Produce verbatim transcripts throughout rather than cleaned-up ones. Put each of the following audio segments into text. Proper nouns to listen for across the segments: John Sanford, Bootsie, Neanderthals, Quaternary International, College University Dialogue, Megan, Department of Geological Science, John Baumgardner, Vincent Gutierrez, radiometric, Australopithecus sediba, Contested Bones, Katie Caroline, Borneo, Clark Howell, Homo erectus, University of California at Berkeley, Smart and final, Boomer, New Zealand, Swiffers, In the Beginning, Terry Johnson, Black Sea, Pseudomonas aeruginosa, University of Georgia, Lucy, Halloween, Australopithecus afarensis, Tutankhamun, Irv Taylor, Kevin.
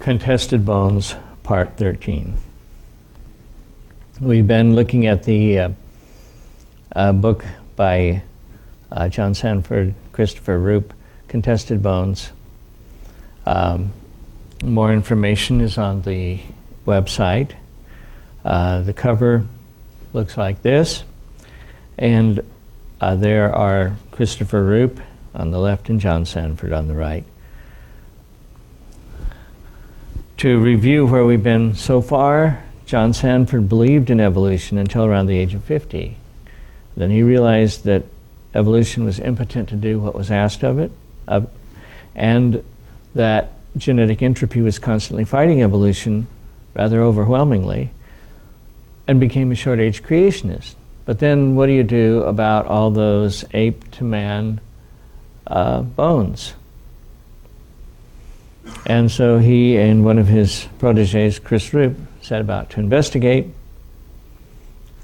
Contested Bones, Part thirteen. We've been looking at the uh, uh, book by uh, John Sanford, Christopher Rupe, Contested Bones. Um, more information is on the website. Uh, the cover looks like this, and uh, there are Christopher Rupe on the left and John Sanford on the right. To review where we've been so far, John Sanford believed in evolution until around the age of fifty. Then he realized that evolution was impotent to do what was asked of it, uh, and that genetic entropy was constantly fighting evolution rather overwhelmingly, and became a short-age creationist. But then what do you do about all those ape-to-man uh, bones? And so he and one of his proteges, Chris Rupe, set about to investigate,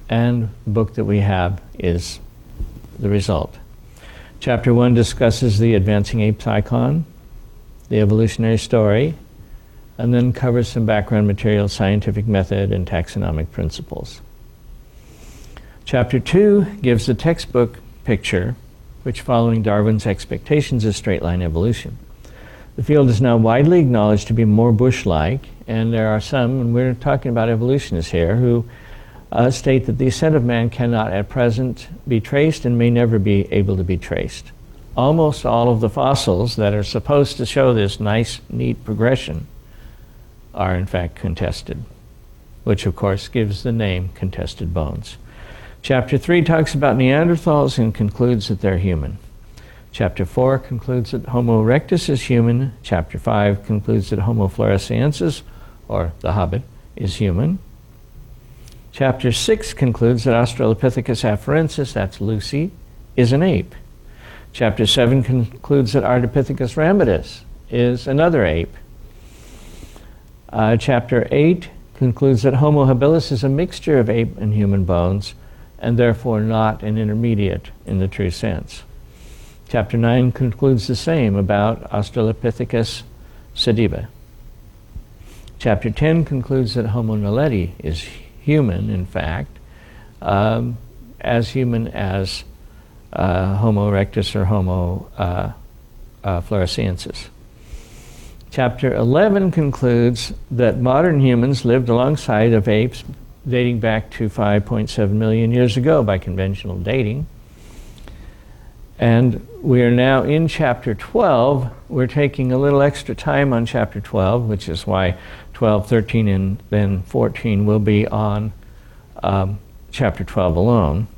and the book that we have is the result. Chapter one discusses the advancing apes icon, the evolutionary story, and then covers some background material, scientific method, and taxonomic principles. Chapter two gives the textbook picture, which following Darwin's expectations is straight-line evolution. The field is now widely acknowledged to be more bush-like, and there are some, and we're talking about evolutionists here, who uh, state that the ascent of man cannot at present be traced and may never be able to be traced. Almost all of the fossils that are supposed to show this nice, neat progression are in fact contested, which of course gives the name Contested Bones. Chapter three talks about Neanderthals and concludes that they're human. Chapter four concludes that Homo erectus is human. Chapter five concludes that Homo floresiensis, or the hobbit, is human. Chapter six concludes that Australopithecus afarensis, that's Lucy, is an ape. Chapter seven concludes that Ardipithecus ramidus is another ape. Uh, chapter eight concludes that Homo habilis is a mixture of ape and human bones, and therefore not an intermediate in the true sense. Chapter nine concludes the same about Australopithecus sediba. Chapter ten concludes that Homo naledi is human, in fact, um, as human as uh, Homo erectus or Homo uh, uh, floresiensis. Chapter eleven concludes that modern humans lived alongside of apes dating back to five point seven million years ago by conventional dating. And we are now in chapter twelve. We're taking a little extra time on chapter twelve, which is why twelve, thirteen, and then fourteen will be on um, chapter twelve alone,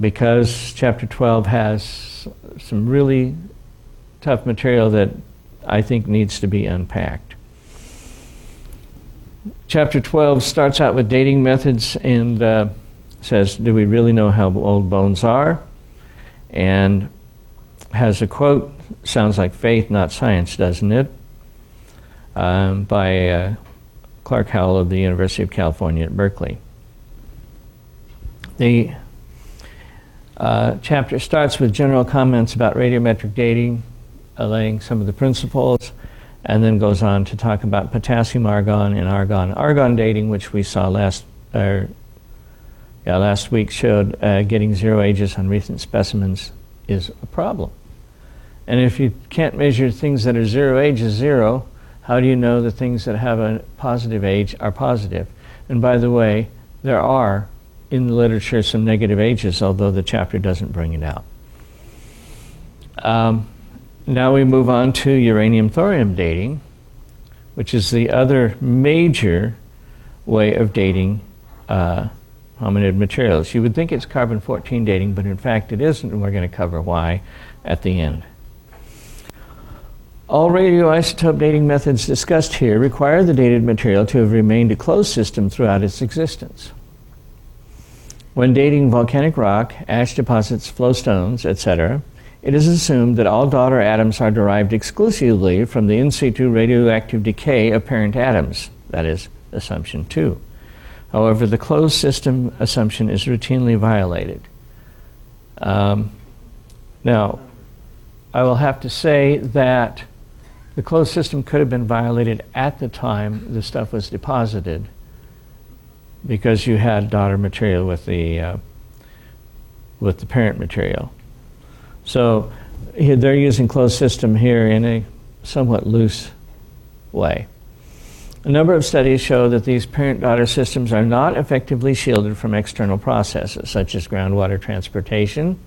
because chapter twelve has some really tough material that I think needs to be unpacked. Chapter twelve starts out with dating methods and uh, says, do we really know how old bones are? And has a quote, sounds like faith, not science, doesn't it? Um, by uh, Clark Howell of the University of California at Berkeley. The uh, chapter starts with general comments about radiometric dating, laying some of the principles, and then goes on to talk about potassium argon and argon argon dating, which we saw last er, Yeah, last week showed uh, getting zero ages on recent specimens is a problem. And if you can't measure things that are zero ages zero, how do you know the things that have a positive age are positive? And by the way, there are in the literature some negative ages, although the chapter doesn't bring it out. Um, now we move on to uranium-thorium dating, which is the other major way of dating uh, hominid materials. You would think it's carbon fourteen dating, but in fact it isn't, and we're going to cover why at the end. All radioisotope dating methods discussed here require the dated material to have remained a closed system throughout its existence. When dating volcanic rock, ash deposits, flow stones, et cetera, it is assumed that all daughter atoms are derived exclusively from the in situ radioactive decay of parent atoms. That is assumption two. However, the closed system assumption is routinely violated. Um, now, I will have to say that the closed system could have been violated at the time the stuff was deposited, because you had daughter material with the uh, with the parent material. So here they're using closed system here in a somewhat loose way. A number of studies show that these parent-daughter systems are not effectively shielded from external processes, such as groundwater transportation.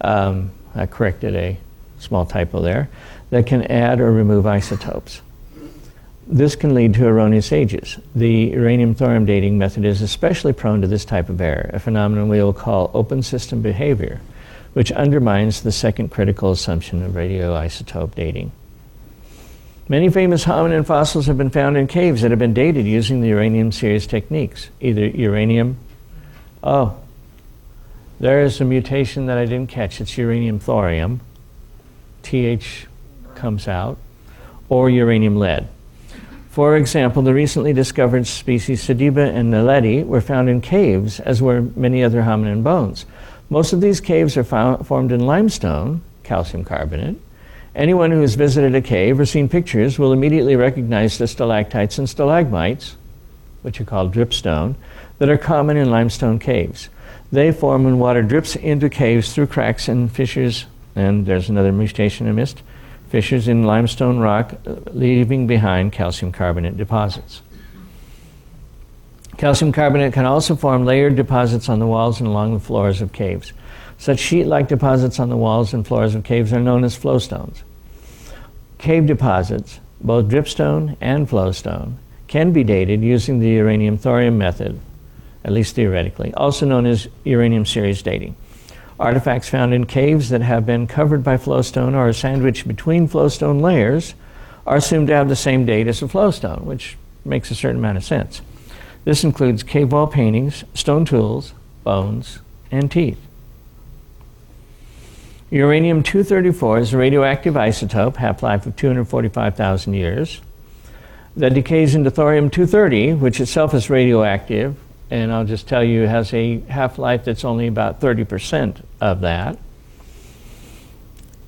Um, I corrected a small typo there. That can add or remove isotopes. This can lead to erroneous ages. The uranium-thorium dating method is especially prone to this type of error, a phenomenon we will call open system behavior, which undermines the second critical assumption of radioisotope dating. Many famous hominin fossils have been found in caves that have been dated using the uranium series techniques. Either uranium, oh, there is a mutation that I didn't catch. It's uranium thorium. T H comes out. Or uranium lead. For example, the recently discovered species Sediba and Naledi were found in caves, as were many other hominin bones. Most of these caves are found, formed in limestone, calcium carbonate. Anyone who has visited a cave or seen pictures will immediately recognize the stalactites and stalagmites, which are called dripstone, that are common in limestone caves. They form when water drips into caves through cracks and fissures, and there's another mutation I missed, fissures in limestone rock, leaving behind calcium carbonate deposits. Calcium carbonate can also form layered deposits on the walls and along the floors of caves. Such sheet-like deposits on the walls and floors of caves are known as flowstones. Cave deposits, both dripstone and flowstone, can be dated using the uranium-thorium method, at least theoretically, also known as uranium series dating. Artifacts found in caves that have been covered by flowstone or are sandwiched between flowstone layers are assumed to have the same date as a flowstone, which makes a certain amount of sense. This includes cave wall paintings, stone tools, bones, and teeth. Uranium two thirty-four is a radioactive isotope, half-life of two hundred forty-five thousand years, that decays into thorium two thirty, which itself is radioactive, and I'll just tell you, has a half-life that's only about thirty percent of that,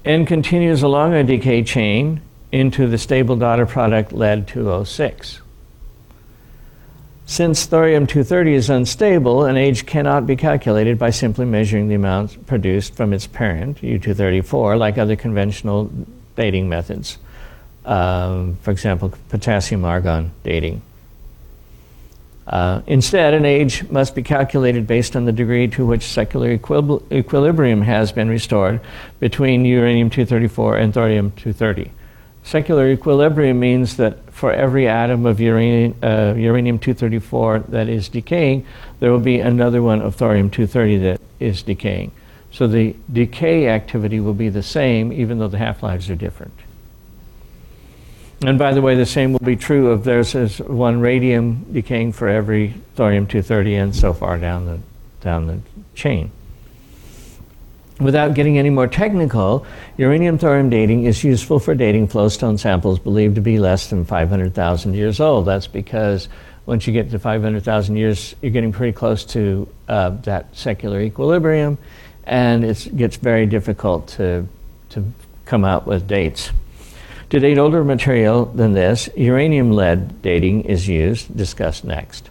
and continues along a decay chain into the stable daughter product lead two oh six. Since thorium two thirty is unstable, an age cannot be calculated by simply measuring the amount produced from its parent, U two thirty-four, like other conventional dating methods. Um, for example, potassium-argon dating. Uh, instead, an age must be calculated based on the degree to which secular equil equilibrium has been restored between uranium two thirty-four and thorium two thirty. Secular equilibrium means that for every atom of uranium, uh, uranium two thirty-four that is decaying, there will be another one of thorium two thirty that is decaying. So the decay activity will be the same, even though the half-lives are different. And by the way, the same will be true of there's as one radium decaying for every thorium two thirty and so far down the, down the chain. Without getting any more technical, uranium-thorium dating is useful for dating flowstone samples believed to be less than five hundred thousand years old. That's because once you get to five hundred thousand years, you're getting pretty close to uh, that secular equilibrium, and it gets very difficult to, to come out with dates. To date older material than this, uranium-lead dating is used, discussed next.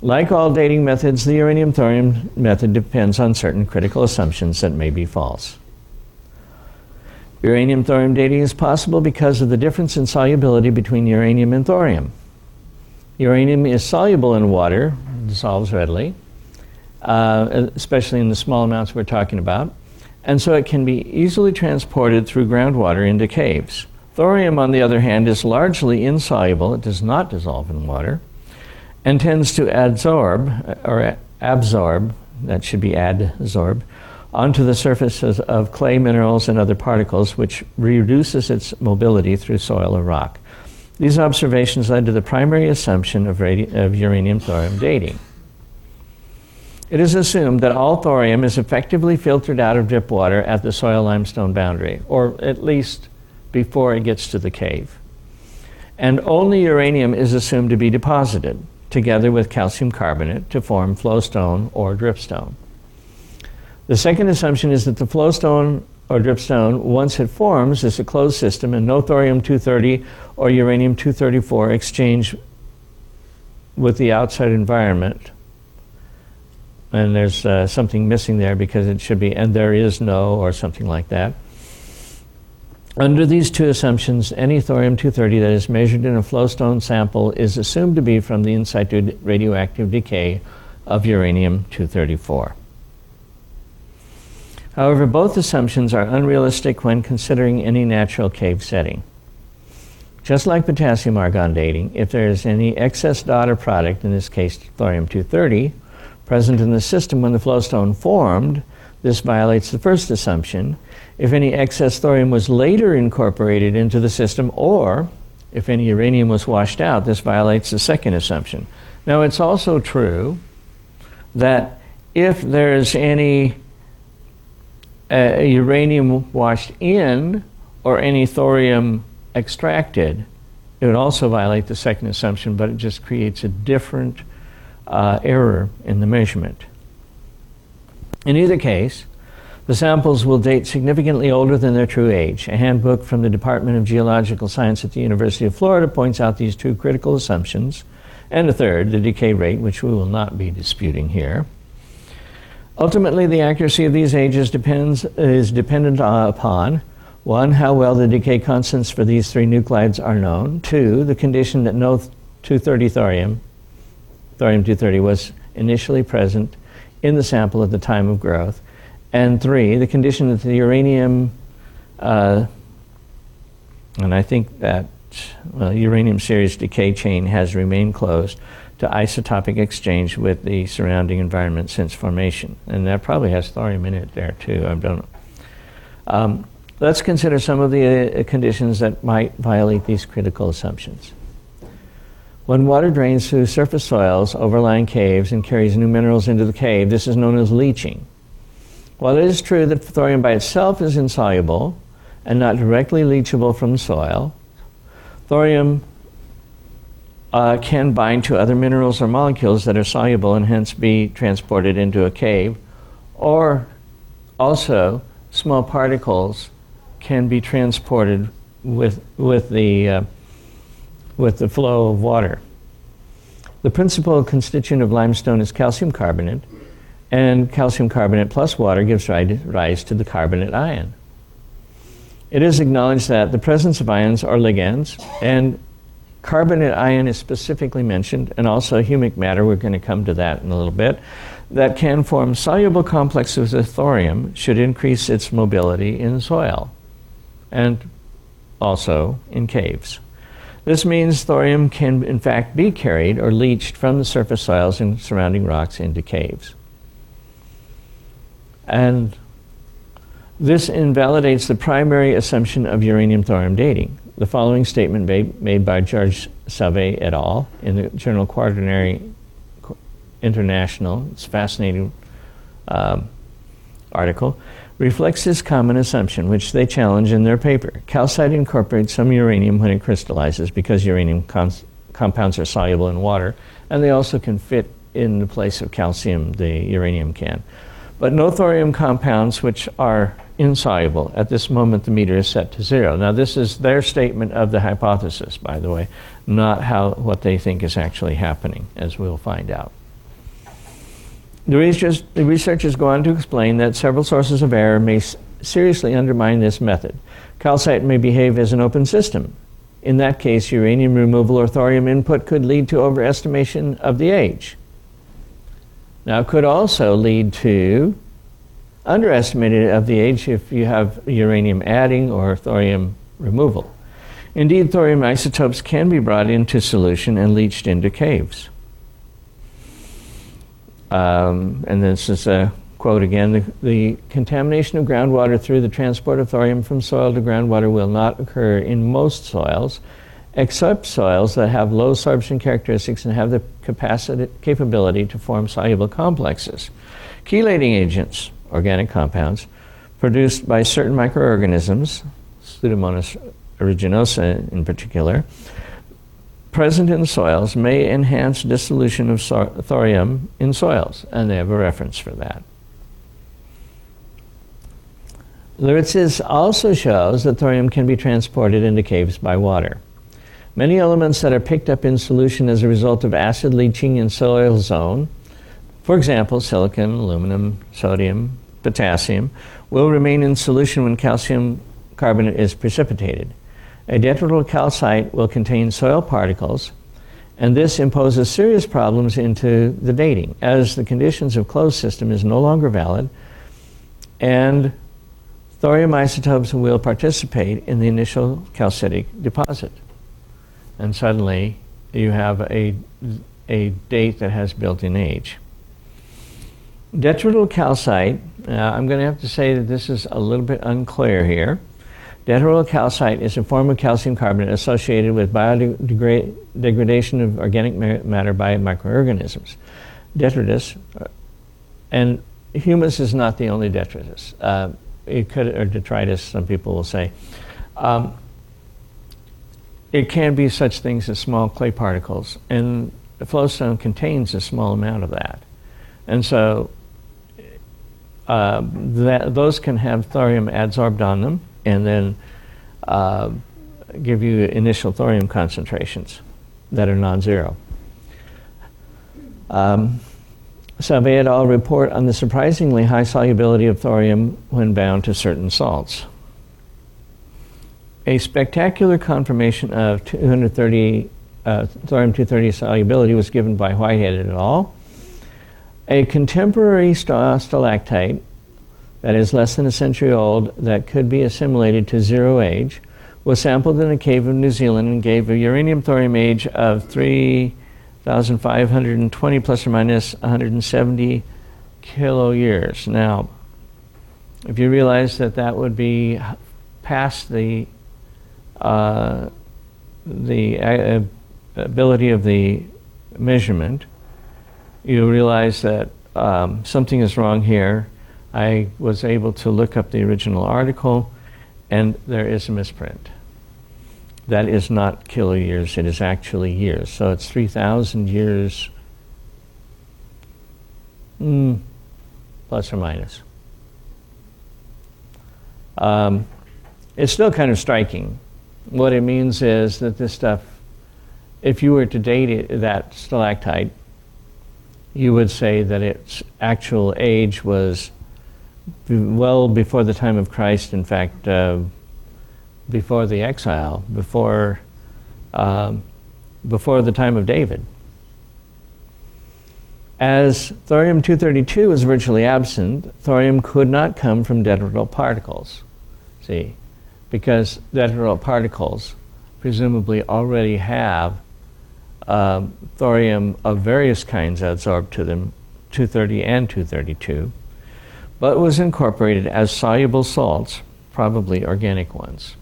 Like all dating methods, the uranium-thorium method depends on certain critical assumptions that may be false. Uranium-thorium dating is possible because of the difference in solubility between uranium and thorium. Uranium is soluble in water, dissolves readily, uh, especially in the small amounts we're talking about, and so it can be easily transported through groundwater into caves. Thorium, on the other hand, is largely insoluble, it does not dissolve in water, and tends to adsorb, or absorb, that should be adsorb, onto the surfaces of clay minerals and other particles, which reduces its mobility through soil or rock. These observations led to the primary assumption of, of uranium-thorium dating. it is assumed that all thorium is effectively filtered out of drip water at the soil-limestone boundary, or at least before it gets to the cave. And only uranium is assumed to be deposited, together with calcium carbonate, to form flowstone or dripstone. The second assumption is that the flowstone or dripstone, once it forms, is a closed system and no thorium two thirty or uranium two thirty-four exchange with the outside environment. And there's uh, something missing there because it should be, and there is no, or something like that. Under these two assumptions, any thorium two thirty that is measured in a flowstone sample is assumed to be from the in situ radioactive decay of uranium two thirty-four. However, both assumptions are unrealistic when considering any natural cave setting. Just like potassium argon dating, if there is any excess daughter product, in this case thorium two thirty, present in the system when the flowstone formed, this violates the first assumption. If any excess thorium was later incorporated into the system, or if any uranium was washed out, this violates the second assumption. Now, it's also true that if there's any uh, uranium washed in or any thorium extracted, it would also violate the second assumption, but it just creates a different uh, error in the measurement. In either case, the samples will date significantly older than their true age. A handbook from the Department of Geological Science at the University of Florida points out these two critical assumptions, and a third, the decay rate, which we will not be disputing here. Ultimately, the accuracy of these ages depends, is dependent upon, one, how well the decay constants for these three nuclides are known, two, the condition that no two thirty thorium, thorium two thirty was initially present in the sample at the time of growth, and three, the condition that the uranium, uh, and I think that well, uranium series decay chain has remained closed to isotopic exchange with the surrounding environment since formation. And that probably has thorium in it there too, I don't know. Um, let's consider some of the uh, conditions that might violate these critical assumptions. When water drains through surface soils overlying caves and carries new minerals into the cave, this is known as leaching. While it is true that thorium by itself is insoluble and not directly leachable from the soil, thorium uh, can bind to other minerals or molecules that are soluble and hence be transported into a cave, or also small particles can be transported with, with the uh, with the flow of water. The principal constituent of limestone is calcium carbonate, and calcium carbonate plus water gives rise to the carbonate ion. It is acknowledged that the presence of ions or ligands, and carbonate ion is specifically mentioned, and also humic matter, we're going to come to that in a little bit, that can form soluble complexes with thorium should increase its mobility in soil and also in caves. This means thorium can, in fact, be carried or leached from the surface soils and surrounding rocks into caves. And this invalidates the primary assumption of uranium-thorium dating. The following statement made, made by George Sauve et al. In the journal Quaternary International, it's a fascinating um, article, reflects this common assumption, which they challenge in their paper. Calcite incorporates some uranium when it crystallizes because uranium cons- compounds are soluble in water, and they also can fit in the place of calcium, the uranium can. But no thorium compounds which are insoluble. At this moment, the meter is set to zero. Now, this is their statement of the hypothesis, by the way, not how what they think is actually happening, as we'll find out. The researchers, the researchers go on to explain that several sources of error may s- seriously undermine this method. Calcite may behave as an open system. In that case, uranium removal or thorium input could lead to overestimation of the age. Now, it could also lead to underestimated of the age if you have uranium adding or thorium removal. Indeed, thorium isotopes can be brought into solution and leached into caves. Um, and this is a quote again, the, the contamination of groundwater through the transport of thorium from soil to groundwater will not occur in most soils, except soils that have low sorption characteristics and have the capacity, capability to form soluble complexes. Chelating agents, organic compounds, produced by certain microorganisms, Pseudomonas aeruginosa in particular, present in soils may enhance dissolution of so- thorium in soils, and they have a reference for that. Luritz's also shows that thorium can be transported into caves by water. Many elements that are picked up in solution as a result of acid leaching in soil zone, for example, silicon, aluminum, sodium, potassium, will remain in solution when calcium carbonate is precipitated. Detrital calcite will contain soil particles, and this imposes serious problems into the dating, as the conditions of closed system is no longer valid, and thorium isotopes will participate in the initial calcitic deposit. And suddenly you have a, a date that has built-in age. Detrital calcite, uh, I'm going to have to say that this is a little bit unclear here. Detrital calcite is a form of calcium carbonate associated with biodegradation of organic matter by microorganisms. Detritus, and humus is not the only detritus. Uh, it could, or detritus, some people will say. Um, it can be such things as small clay particles, and the flowstone contains a small amount of that. And so uh, that, those can have thorium adsorbed on them, and then uh, give you initial thorium concentrations that are non-zero. Um, Sauve et al. Report on the surprisingly high solubility of thorium when bound to certain salts. A spectacular confirmation of two thirty, uh, thorium two thirty solubility was given by Whitehead et al. A contemporary st- stalactite that is less than a century old, that could be assimilated to zero age, was sampled in a cave of New Zealand and gave a uranium thorium age of three thousand five hundred twenty plus or minus one hundred seventy kilo years. Now, if you realize that that would be past the uh, the uh, ability of the measurement, you realize that um, something is wrong here. I was able to look up the original article, and there is a misprint. That is not kilo years, it is actually years. So it's three thousand years, mm, plus or minus. Um, it's still kind of striking. What it means is that this stuff, if you were to date it, that stalactite, you would say that its actual age was well before the time of Christ, in fact, uh, before the exile, before um, before the time of David. As thorium two thirty-two is virtually absent, thorium could not come from detrital particles, see, because detrital particles presumably already have uh, thorium of various kinds adsorbed to them, two thirty and two thirty-two. But was incorporated as soluble salts, probably organic ones.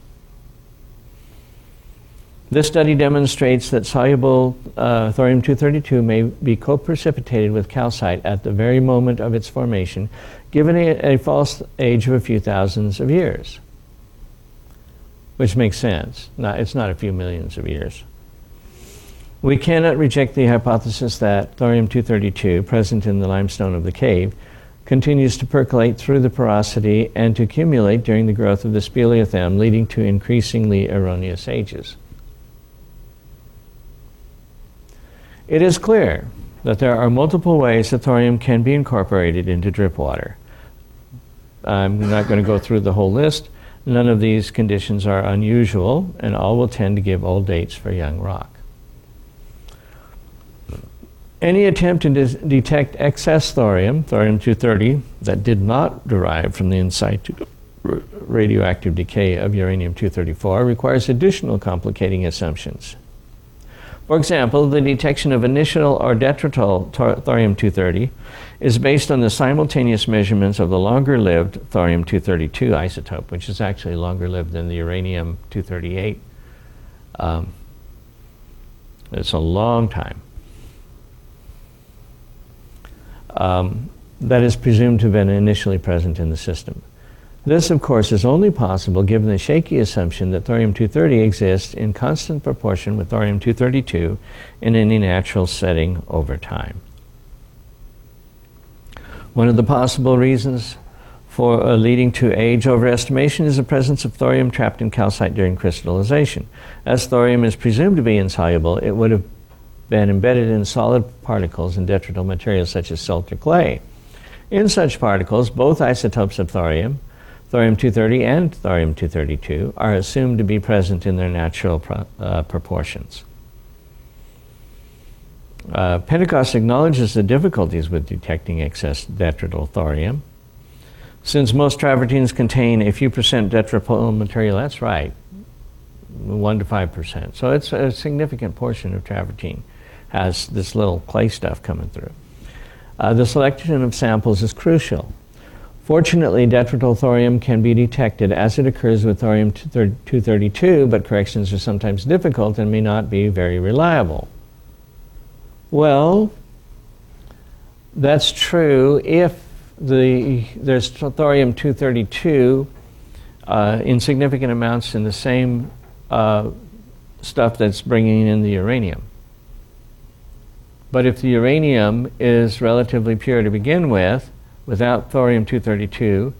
This study demonstrates that soluble uh, thorium two thirty-two may be co-precipitated with calcite at the very moment of its formation, given a, a false age of a few thousands of years, which makes sense. Not, it's not a few millions of years. We cannot reject the hypothesis that thorium two thirty-two, present in the limestone of the cave, continues to percolate through the porosity and to accumulate during the growth of the speleothem, leading to increasingly erroneous ages. It is clear that there are multiple ways that thorium can be incorporated into drip water. I'm not going to go through the whole list. None of these conditions are unusual, and all will tend to give old dates for young rock. Any attempt to de- detect excess thorium, thorium two thirty, that did not derive from the in situ r- radioactive decay of uranium two thirty-four requires additional complicating assumptions. For example, the detection of initial or detrital tor- thorium two thirty is based on the simultaneous measurements of the longer-lived thorium two thirty-two isotope, which is actually longer-lived than the uranium two thirty-eight um, It's a long time. Um, that is presumed to have been initially present in the system. This, of course, is only possible given the shaky assumption that thorium two thirty exists in constant proportion with thorium two thirty-two in any natural setting over time. One of the possible reasons for uh, leading to age overestimation is the presence of thorium trapped in calcite during crystallization. As thorium is presumed to be insoluble, it would have been embedded in solid particles and detrital materials such as silt or clay. In such particles, both isotopes of thorium, thorium two thirty and thorium two thirty-two, are assumed to be present in their natural pro uh, proportions. Uh, Pentecost acknowledges the difficulties with detecting excess detrital thorium. Since most travertines contain a few percent detrital material, that's right, one to five percent. So it's a significant portion of travertine has this little clay stuff coming through. Uh, the selection of samples is crucial. Fortunately, detrital thorium can be detected as it occurs with thorium two thirty-two, but corrections are sometimes difficult and may not be very reliable. Well, that's true if the, there's thorium two thirty-two uh, in significant amounts in the same uh, stuff that's bringing in the uranium. But if the uranium is relatively pure to begin with, without thorium two thirty-two,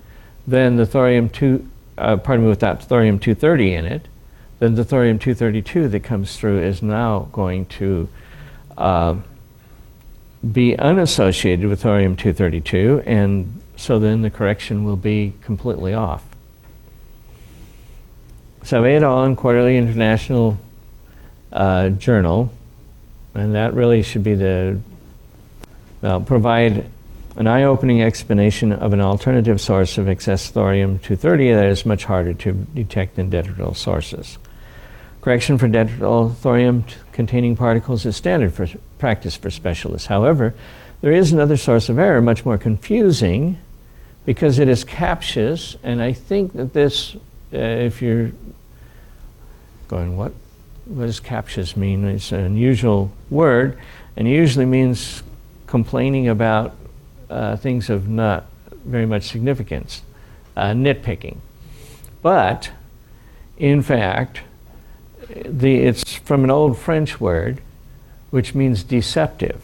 then the thorium two, uh, pardon me, without thorium two thirty in it, then the thorium two thirty-two that comes through is now going to Uh, be unassociated with thorium two thirty-two, and so then the correction will be completely off. Sauve et al. In Quaternary International uh, Journal, and that really should be the, well, provide an eye-opening explanation of an alternative source of excess thorium two thirty that is much harder to detect than detrital sources. Correction for detrital thorium-containing particles is standard for practice for specialists. However, there is another source of error, much more confusing, because it is captious, and I think that this, uh, if you're going, what, what does captious mean? It's an unusual word, and it usually means complaining about uh, things of not very much significance, uh, nitpicking. But, in fact, The, it's from an old French word, which means deceptive.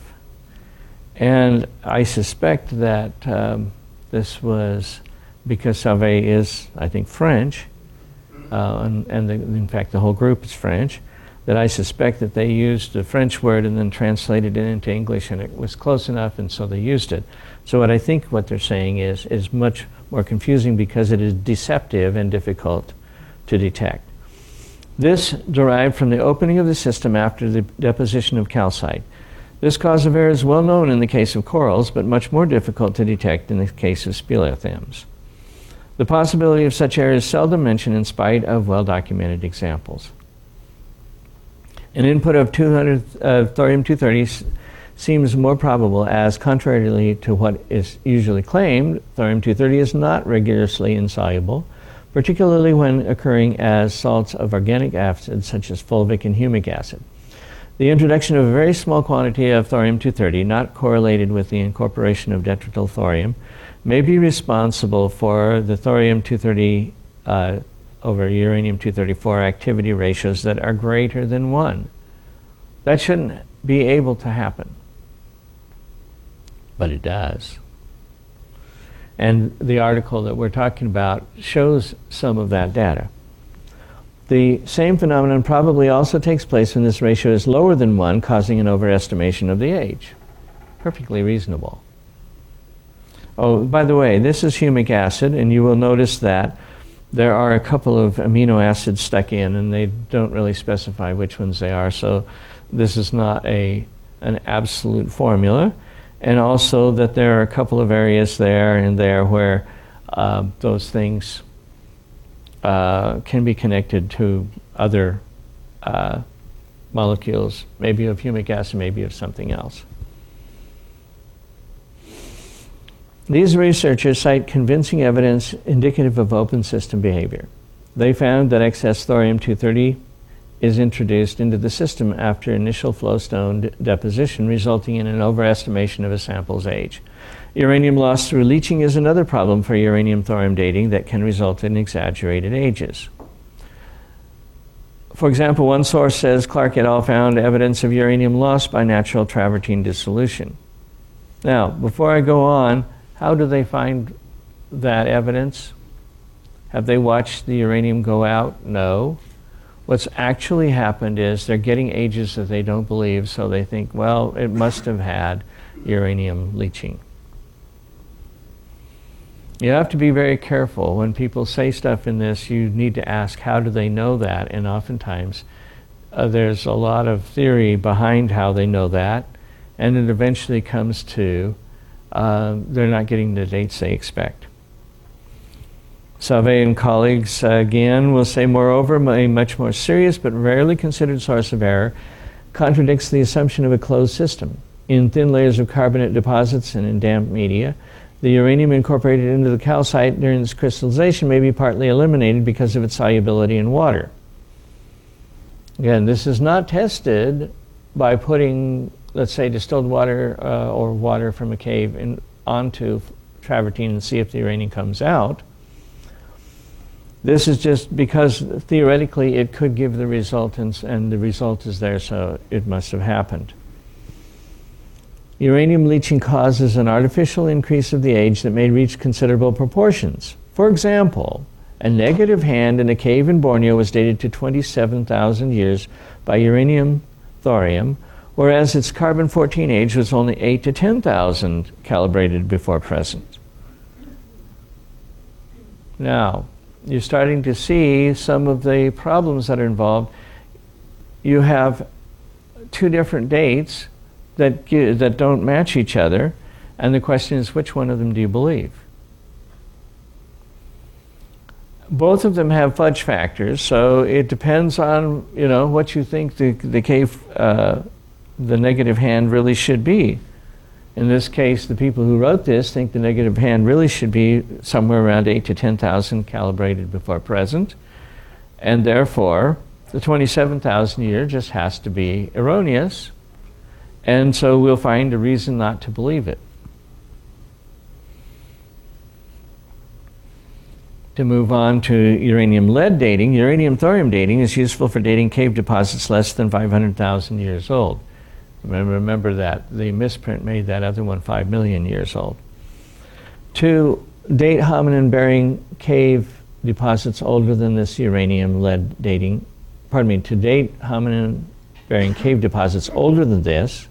And I suspect that um, this was because Sauve is, I think, French, uh, and, and the, in fact the whole group is French, that I suspect that they used the French word and then translated it into English, and it was close enough, and so they used it. So what I think what they're saying is, is much more confusing because it is deceptive and difficult to detect. This derived from the opening of the system after the deposition of calcite. This cause of error is well known in the case of corals, but much more difficult to detect in the case of speleothems. The possibility of such error is seldom mentioned in spite of well-documented examples. An input of thorium two thirty seems more probable as, contrarily to what is usually claimed, thorium two thirty is not rigorously insoluble, particularly when occurring as salts of organic acids such as fulvic and humic acid. The introduction of a very small quantity of thorium two thirty, not correlated with the incorporation of detrital thorium, may be responsible for the thorium two thirty uh, over uranium two thirty-four activity ratios that are greater than one. That shouldn't be able to happen, but it does. And the article that we're talking about shows some of that data. The same phenomenon probably also takes place when this ratio is lower than one, causing an overestimation of the age. Perfectly reasonable. Oh, by the way, this is humic acid, and you will notice that there are a couple of amino acids stuck in, and they don't really specify which ones they are, so this is not a, an absolute formula. And also that there are a couple of areas there and there where uh, those things uh, can be connected to other uh, molecules, maybe of humic acid, maybe of something else. These researchers cite convincing evidence indicative of open system behavior. They found that excess thorium two thirty is introduced into the system after initial flowstone d- deposition, resulting in an overestimation of a sample's age. Uranium loss through leaching is another problem for uranium-thorium dating that can result in exaggerated ages. For example, one source says Clark et al. Found evidence of uranium loss by natural travertine dissolution. Now, before I go on, how do they find that evidence? Have they watched the uranium go out? No. What's actually happened is they're getting ages that they don't believe, so they think, well, it must have had uranium leaching. You have to be very careful. When people say stuff in this, you need to ask, how do they know that? And oftentimes, uh, there's a lot of theory behind how they know that, and it eventually comes to uh, they're not getting the dates they expect. Sauve and colleagues, uh, again, will say, moreover, a much more serious but rarely considered source of error contradicts the assumption of a closed system. In thin layers of carbonate deposits and in damp media, the uranium incorporated into the calcite during its crystallization may be partly eliminated because of its solubility in water. Again, this is not tested by putting, let's say, distilled water uh, or water from a cave in, onto travertine and see if the uranium comes out. This is just because theoretically it could give the result, and, and the result is there, so it must have happened. Uranium leaching causes an artificial increase of the age that may reach considerable proportions. For example, a negative hand in a cave in Borneo was dated to twenty-seven thousand years by uranium thorium, whereas its carbon fourteen age was only eight to ten thousand calibrated before present. Now, you're starting to see some of the problems that are involved. You have two different dates that give, that don't match each other, and the question is, which one of them do you believe? Both of them have fudge factors, so it depends on, you know, what you think the the cave uh, the negative hand really should be. In this case, the people who wrote this think the negative hand really should be somewhere around eight to ten thousand calibrated before present, and therefore the twenty-seven thousand year just has to be erroneous. And so we'll find a reason not to believe it. To move on to uranium-lead dating, uranium-thorium dating is useful for dating cave deposits less than five hundred thousand years old. Remember, remember that. The misprint made that other one five million years old. To date hominin-bearing cave deposits older than this uranium-lead dating, pardon me, to date hominin-bearing cave deposits older than this,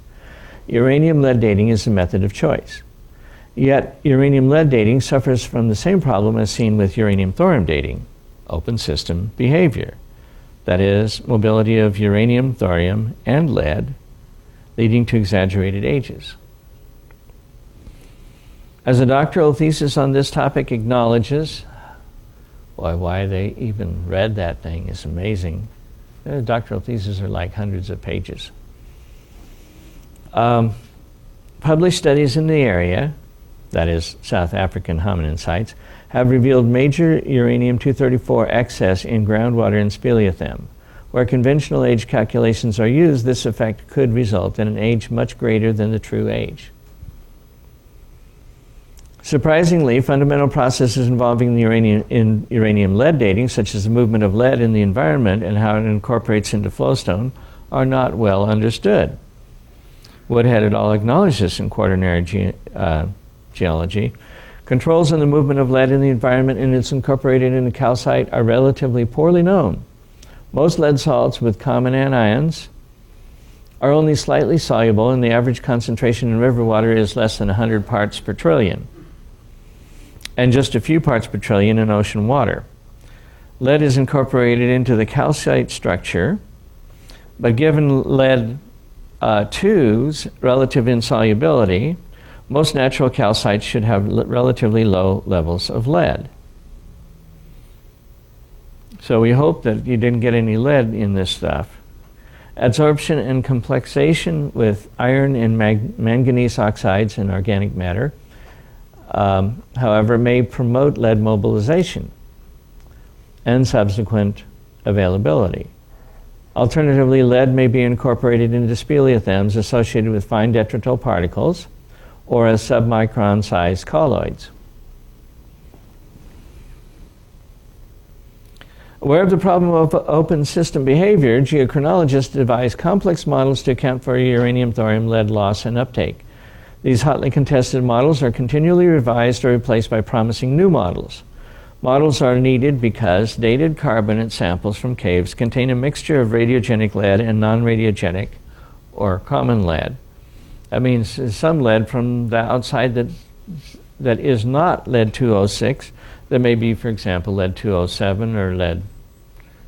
uranium-lead dating is the method of choice. Yet, uranium-lead dating suffers from the same problem as seen with uranium-thorium dating, open system behavior. That is, mobility of uranium, thorium, and lead, leading to exaggerated ages. As a doctoral thesis on this topic acknowledges, boy, why they even read that thing is amazing. Their doctoral theses are like hundreds of pages. Um, published studies in the area, that is South African hominin sites, have revealed major uranium two thirty-four excess in groundwater in speleothem. Where conventional age calculations are used, this effect could result in an age much greater than the true age. Surprisingly, fundamental processes involving the uranium, in uranium-lead dating, such as the movement of lead in the environment and how it incorporates into flowstone, are not well understood. Woodhead et al. Acknowledged this in Quaternary ge- uh, Geology. Controls on the movement of lead in the environment and its incorporated into calcite are relatively poorly known. Most lead salts with common anions are only slightly soluble, and the average concentration in river water is less than one hundred parts per trillion, and just a few parts per trillion in ocean water. Lead is incorporated into the calcite structure, but given lead uh, two's relative insolubility, most natural calcites should have l- relatively low levels of lead. So we hope that you didn't get any lead in this stuff. Adsorption and complexation with iron and mag- manganese oxides and organic matter, Um, however, may promote lead mobilization and subsequent availability. Alternatively, lead may be incorporated into speleothems associated with fine detrital particles or as submicron-sized colloids. Aware of the problem of open system behavior, geochronologists devise complex models to account for uranium-thorium lead loss and uptake. These hotly contested models are continually revised or replaced by promising new models. Models are needed because dated carbonate samples from caves contain a mixture of radiogenic lead and non-radiogenic, or common lead. That means some lead from the outside that, that is not lead two oh six, that may be, for example, lead two oh seven or lead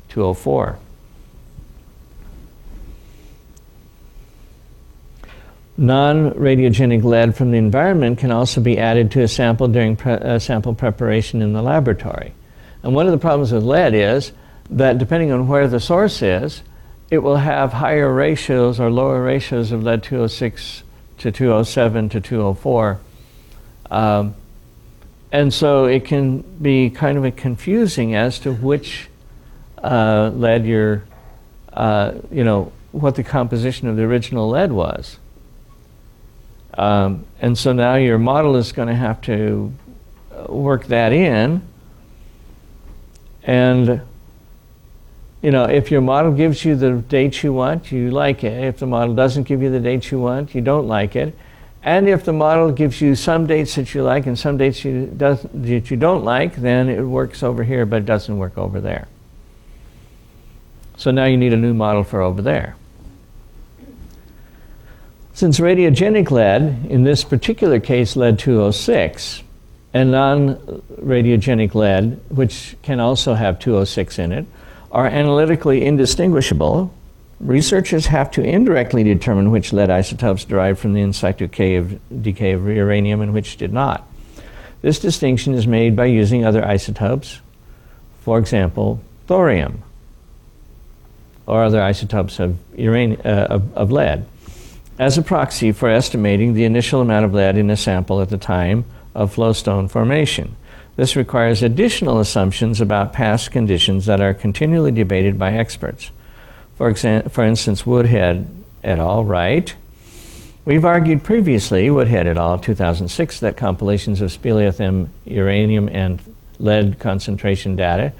two oh four. Non-radiogenic lead from the environment can also be added to a sample during pre uh, sample preparation in the laboratory. And one of the problems with lead is that depending on where the source is, it will have higher ratios or lower ratios of lead two oh six to two oh seven to two oh four. Um, and so it can be kind of a confusing as to which uh, lead you're, uh, you know, what the composition of the original lead was. Um, and so now your model is going to have to work that in, and you know, if your model gives you the date you want, you like it. If the model doesn't give you the date you want, you don't like it. And if the model gives you some dates that you like and some dates you doesn't, that you don't like, then it works over here but it doesn't work over there. So now you need a new model for over there. Since radiogenic lead, in this particular case lead two oh six, and non-radiogenic lead, which can also have two oh six in it, are analytically indistinguishable, researchers have to indirectly determine which lead isotopes derived from the in situ decay of, decay of uranium and which did not. This distinction is made by using other isotopes, for example, thorium, or other isotopes of, uranium, uh, of, of lead, as a proxy for estimating the initial amount of lead in a sample at the time of flowstone formation. This requires additional assumptions about past conditions that are continually debated by experts. For exa- for instance, Woodhead et al. Write, "We've argued previously, Woodhead et al. two thousand six, that compilations of speleothem uranium and lead concentration data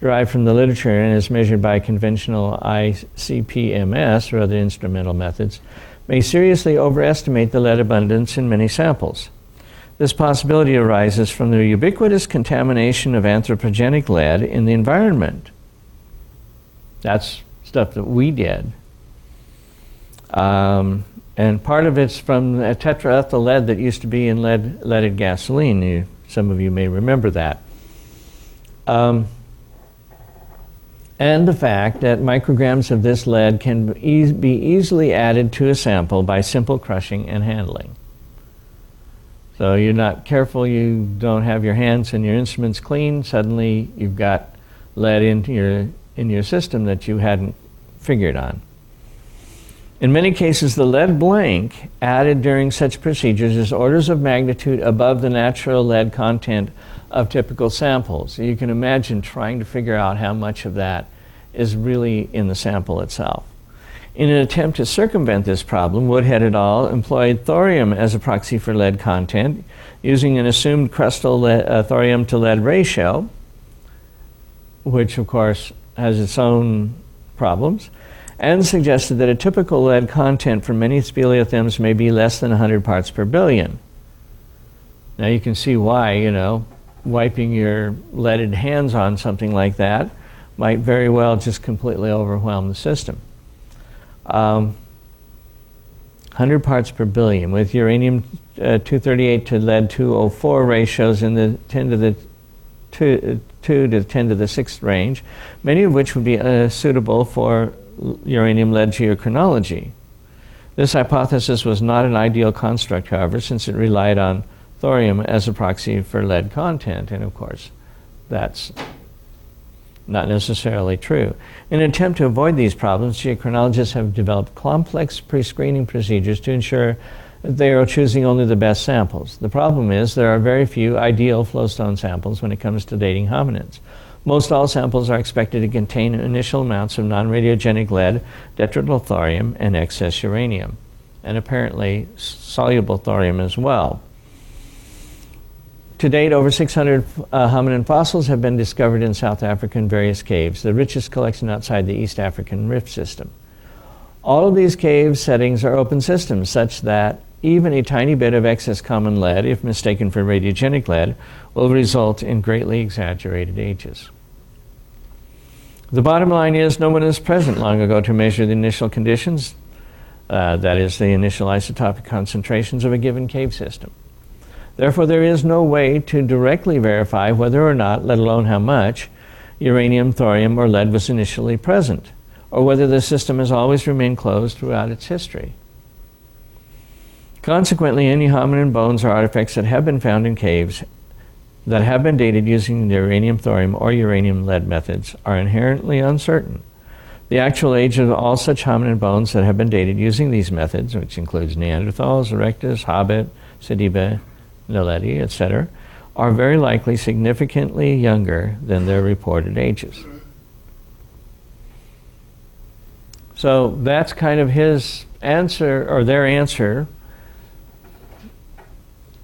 derived from the literature and is measured by conventional I C P M S or other instrumental methods may seriously overestimate the lead abundance in many samples. This possibility arises from the ubiquitous contamination of anthropogenic lead in the environment." That's stuff that we did. Um, and part of it's from a tetraethyl lead that used to be in lead, leaded gasoline. You, some of you may remember that. Um, and the fact that micrograms of this lead can e- be easily added to a sample by simple crushing and handling. So you're not careful, you don't have your hands and your instruments clean, suddenly you've got lead into your, in your system that you hadn't figured on. In many cases, the lead blank added during such procedures is orders of magnitude above the natural lead content of typical samples. So you can imagine trying to figure out how much of that is really in the sample itself. In an attempt to circumvent this problem, Woodhead et al. Employed thorium as a proxy for lead content using an assumed crustal lead, uh, thorium to lead ratio, which of course has its own problems, and suggested that a typical lead content for many speleothems may be less than one hundred parts per billion. Now you can see why, you know, wiping your leaded hands on something like that might very well just completely overwhelm the system. Um, one hundred parts per billion, with uranium uh, two thirty-eight to lead two oh four ratios in the ten to the two to ten to the sixth range, many of which would be uh, suitable for uranium-lead geochronology. This hypothesis was not an ideal construct, however, since it relied on thorium as a proxy for lead content, and of course, that's not necessarily true. In an attempt to avoid these problems, geochronologists have developed complex pre-screening procedures to ensure that they are choosing only the best samples. The problem is there are very few ideal flowstone samples when it comes to dating hominids. Most all samples are expected to contain initial amounts of non-radiogenic lead, detrital thorium, and excess uranium, and apparently soluble thorium as well. To date, over six hundred uh, hominin fossils have been discovered in South Africa in various caves, the richest collection outside the East African Rift System. All of these cave settings are open systems such that even a tiny bit of excess common lead, if mistaken for radiogenic lead, will result in greatly exaggerated ages. The bottom line is no one was present long ago to measure the initial conditions, uh, that is, the initial isotopic concentrations of a given cave system. Therefore, there is no way to directly verify whether or not, let alone how much, uranium, thorium, or lead was initially present, or whether the system has always remained closed throughout its history. Consequently, any hominin bones or artifacts that have been found in caves that have been dated using the uranium, thorium, or uranium lead methods are inherently uncertain. The actual age of all such hominin bones that have been dated using these methods, which includes Neanderthals, Erectus, Hobbit, Sediba, Naledi, et cetera, are very likely significantly younger than their reported ages. So that's kind of his answer, or their answer.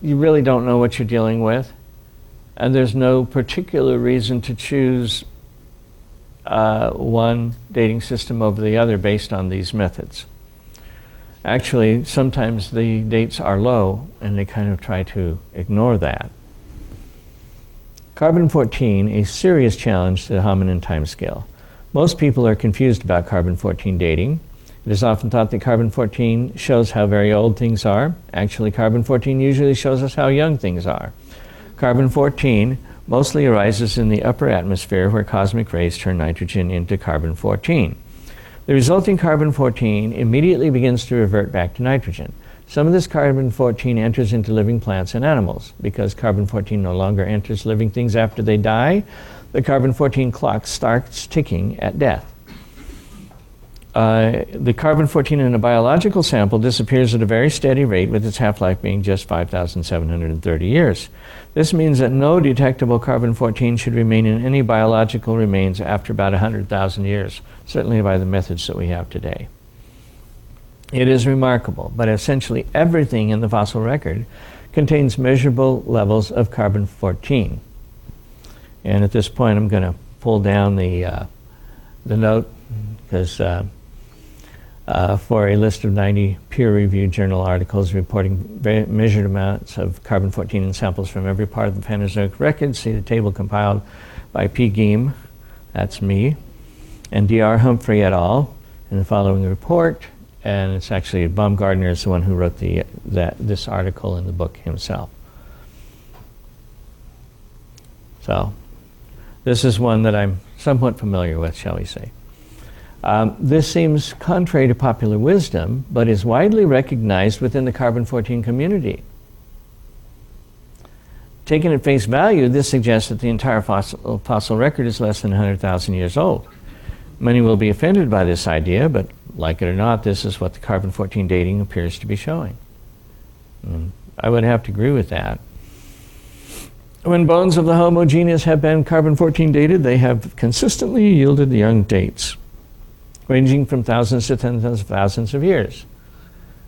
You really don't know what you're dealing with, and there's no particular reason to choose uh, one dating system over the other based on these methods. Actually, sometimes the dates are low, and they kind of try to ignore that. Carbon fourteen, a serious challenge to the hominin timescale. Most people are confused about carbon fourteen dating. It is often thought that carbon fourteen shows how very old things are. Actually, carbon fourteen usually shows us how young things are. Carbon fourteen mostly arises in the upper atmosphere where cosmic rays turn nitrogen into carbon fourteen. The resulting carbon fourteen immediately begins to revert back to nitrogen. Some of this carbon fourteen enters into living plants and animals. Because carbon fourteen no longer enters living things after they die, the carbon fourteen clock starts ticking at death. Uh, the carbon fourteen in a biological sample disappears at a very steady rate, with its half-life being just five thousand seven hundred thirty years. This means that no detectable carbon fourteen should remain in any biological remains after about one hundred thousand years, certainly by the methods that we have today. It is remarkable, but essentially everything in the fossil record contains measurable levels of carbon fourteen. And at this point, I'm going to pull down the, uh, the note, because uh, uh, for a list of ninety peer-reviewed journal articles reporting measured amounts of carbon fourteen in samples from every part of the Phanerozoic record, see the table compiled by P. Giem, that's me, and D R Humphrey et al. In the following report. And it's actually Baumgardner is the one who wrote the, that, this article in the book himself. So this is one that I'm somewhat familiar with, shall we say. Um, this seems contrary to popular wisdom, but is widely recognized within the carbon fourteen community. Taken at face value, this suggests that the entire fossil, fossil record is less than one hundred thousand years old. Many will be offended by this idea, but like it or not, this is what the carbon fourteen dating appears to be showing. And I would have to agree with that. When bones of the Homo genus have been carbon fourteen dated, they have consistently yielded young dates, ranging from thousands to tens of thousands of years.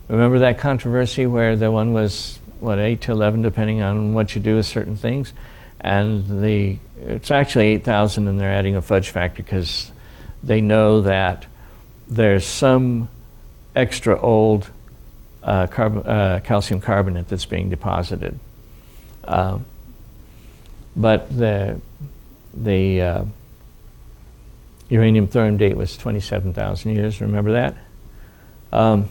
Remember that controversy where the one was, what, eight to eleven, depending on what you do with certain things? And the it's actually eight thousand, and they're adding a fudge factor because they know that there's some extra old uh, carb uh, calcium carbonate that's being deposited. Um, but the, the uh, uranium thorium date was twenty-seven thousand years, remember that? Um,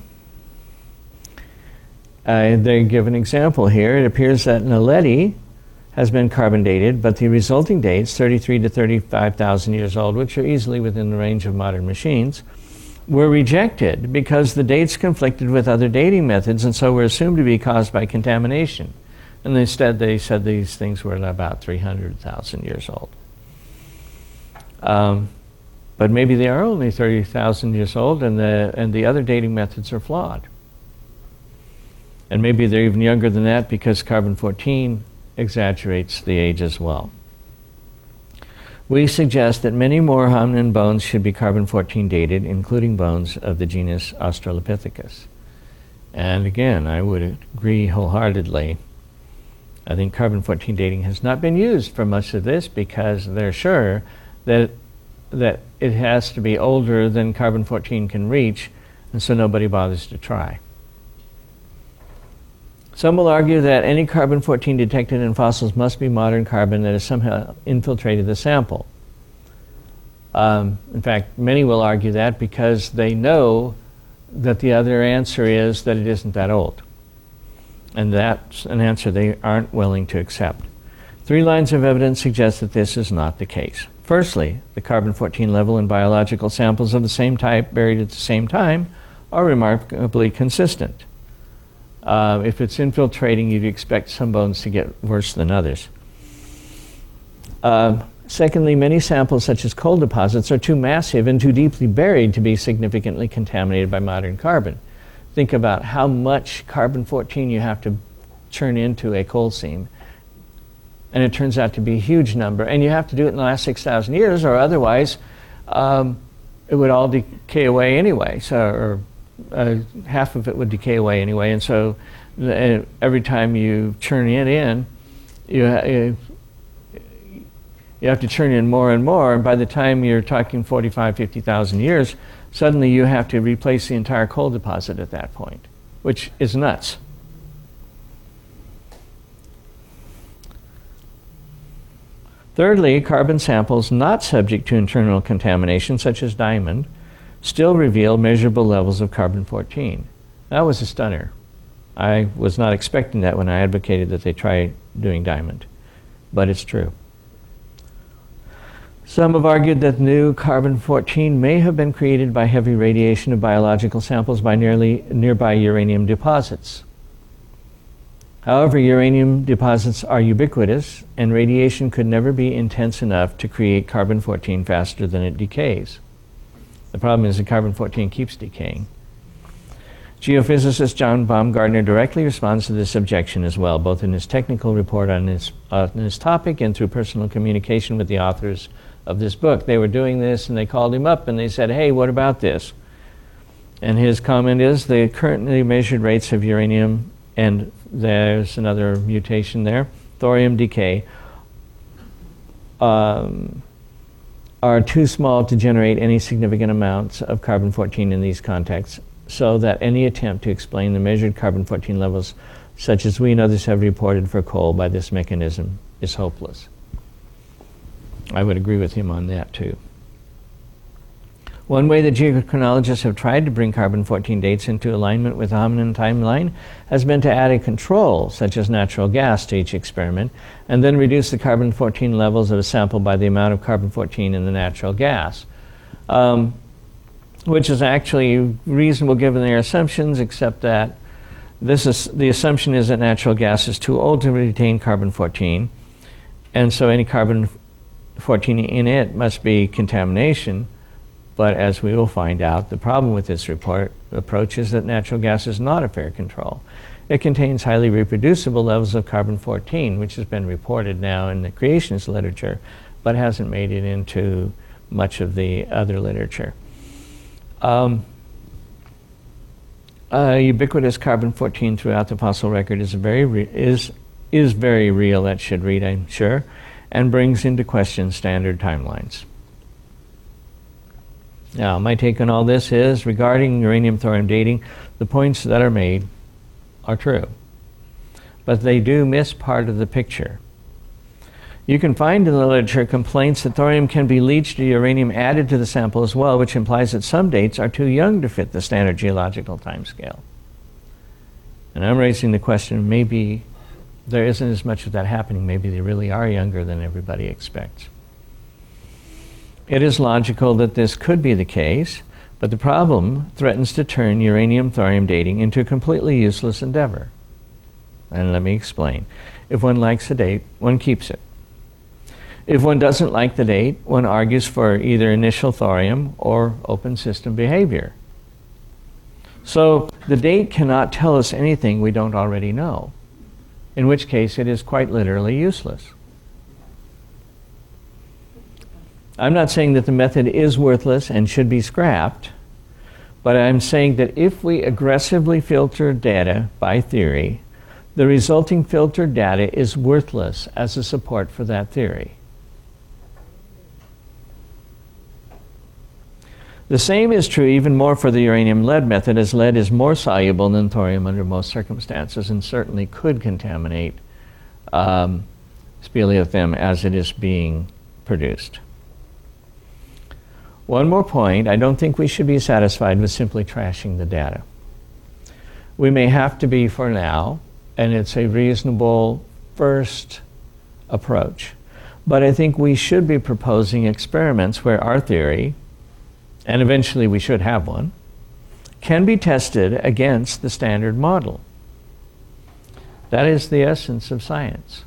uh, they give an example here. It appears that Naledi has been carbon dated, but the resulting dates, thirty-three to thirty-five thousand years old, which are easily within the range of modern machines, were rejected because the dates conflicted with other dating methods and so were assumed to be caused by contamination. And instead they said these things were about three hundred thousand years old. Um, But maybe they are only thirty thousand years old, and the, and the other dating methods are flawed. And maybe they're even younger than that because carbon fourteen exaggerates the age as well. we suggest that many more hominin bones should be carbon fourteen dated, including bones of the genus Australopithecus. And again, I would agree wholeheartedly. I think carbon fourteen dating has not been used for much of this because they're sure that that it has to be older than carbon fourteen can reach, and so nobody bothers to try. Some will argue that any carbon fourteen detected in fossils must be modern carbon that has somehow infiltrated the sample. Um, in fact, many will argue that because they know that the other answer is that it isn't that old. And that's an answer they aren't willing to accept. Three lines of evidence suggest that this is not the case. Firstly, the carbon fourteen level in biological samples of the same type buried at the same time are remarkably consistent. Uh, if it's infiltrating, you'd expect some bones to get worse than others. Uh, secondly, many samples, such as coal deposits, are too massive and too deeply buried to be significantly contaminated by modern carbon. Think about how much carbon fourteen you have to churn into a coal seam. And it turns out to be a huge number. And you have to do it in the last six thousand years, or otherwise um, it would all decay away anyway. So, or uh, half of it would decay away anyway. And so uh, every time you churn it in, you, uh, you have to churn in more and more. And by the time you're talking forty-five, fifty thousand years, suddenly you have to replace the entire coal deposit at that point, which is nuts. Thirdly, carbon samples not subject to internal contamination, such as diamond, still reveal measurable levels of carbon fourteen. That was a stunner. I was not expecting that when I advocated that they try doing diamond, but it's true. Some have argued that new carbon fourteen may have been created by heavy radiation of biological samples by nearly nearby uranium deposits. However, uranium deposits are ubiquitous, and radiation could never be intense enough to create carbon fourteen faster than it decays. The problem is that carbon fourteen keeps decaying. Geophysicist John Baumgardner directly responds to this objection as well, both in his technical report on this, uh, on this topic and through personal communication with the authors of this book. They were doing this and they called him up and they said, hey, what about this? And his comment is, the currently measured rates of uranium, and there's another mutation there, thorium decay, um, are too small to generate any significant amounts of carbon fourteen in these contexts, so that any attempt to explain the measured carbon fourteen levels, such as we and others have reported for coal by this mechanism, is hopeless. I would agree with him on that too. One way that geochronologists have tried to bring carbon fourteen dates into alignment with the hominin timeline has been to add a control, such as natural gas, to each experiment, and then reduce the carbon fourteen levels of a sample by the amount of carbon fourteen in the natural gas. Um, which is actually reasonable given their assumptions, except that this is, the assumption is that natural gas is too old to retain carbon fourteen, and so any carbon fourteen in it must be contamination. But as we will find out, the problem with this report approach is that natural gas is not a fair control. It contains highly reproducible levels of carbon fourteen, which has been reported now in the creationist literature, but hasn't made it into much of the other literature. Um, uh, ubiquitous carbon fourteen throughout the fossil record is very re- is is very real. That should read, I'm sure, and brings into question standard timelines. Now, my take on all this is, regarding uranium-thorium dating, the points that are made are true, but they do miss part of the picture. You can find in the literature complaints that thorium can be leached or uranium added to the sample as well, which implies that some dates are too young to fit the standard geological timescale. And I'm raising the question, maybe there isn't as much of that happening. Maybe they really are younger than everybody expects. It is logical that this could be the case, but the problem threatens to turn uranium-thorium dating into a completely useless endeavor. And let me explain. If one likes a date, one keeps it. If one doesn't like the date, one argues for either initial thorium or open system behavior. So the date cannot tell us anything we don't already know, in which case it is quite literally useless. I'm not saying that the method is worthless and should be scrapped, but I'm saying that if we aggressively filter data by theory, the resulting filtered data is worthless as a support for that theory. The same is true even more for the uranium-lead method, as lead is more soluble than thorium under most circumstances and certainly could contaminate um, speleothem as it is being produced. One more point, I don't think we should be satisfied with simply trashing the data. We may have to be for now, and it's a reasonable first approach. But I think we should be proposing experiments where our theory, and eventually we should have one, can be tested against the standard model. That is the essence of science.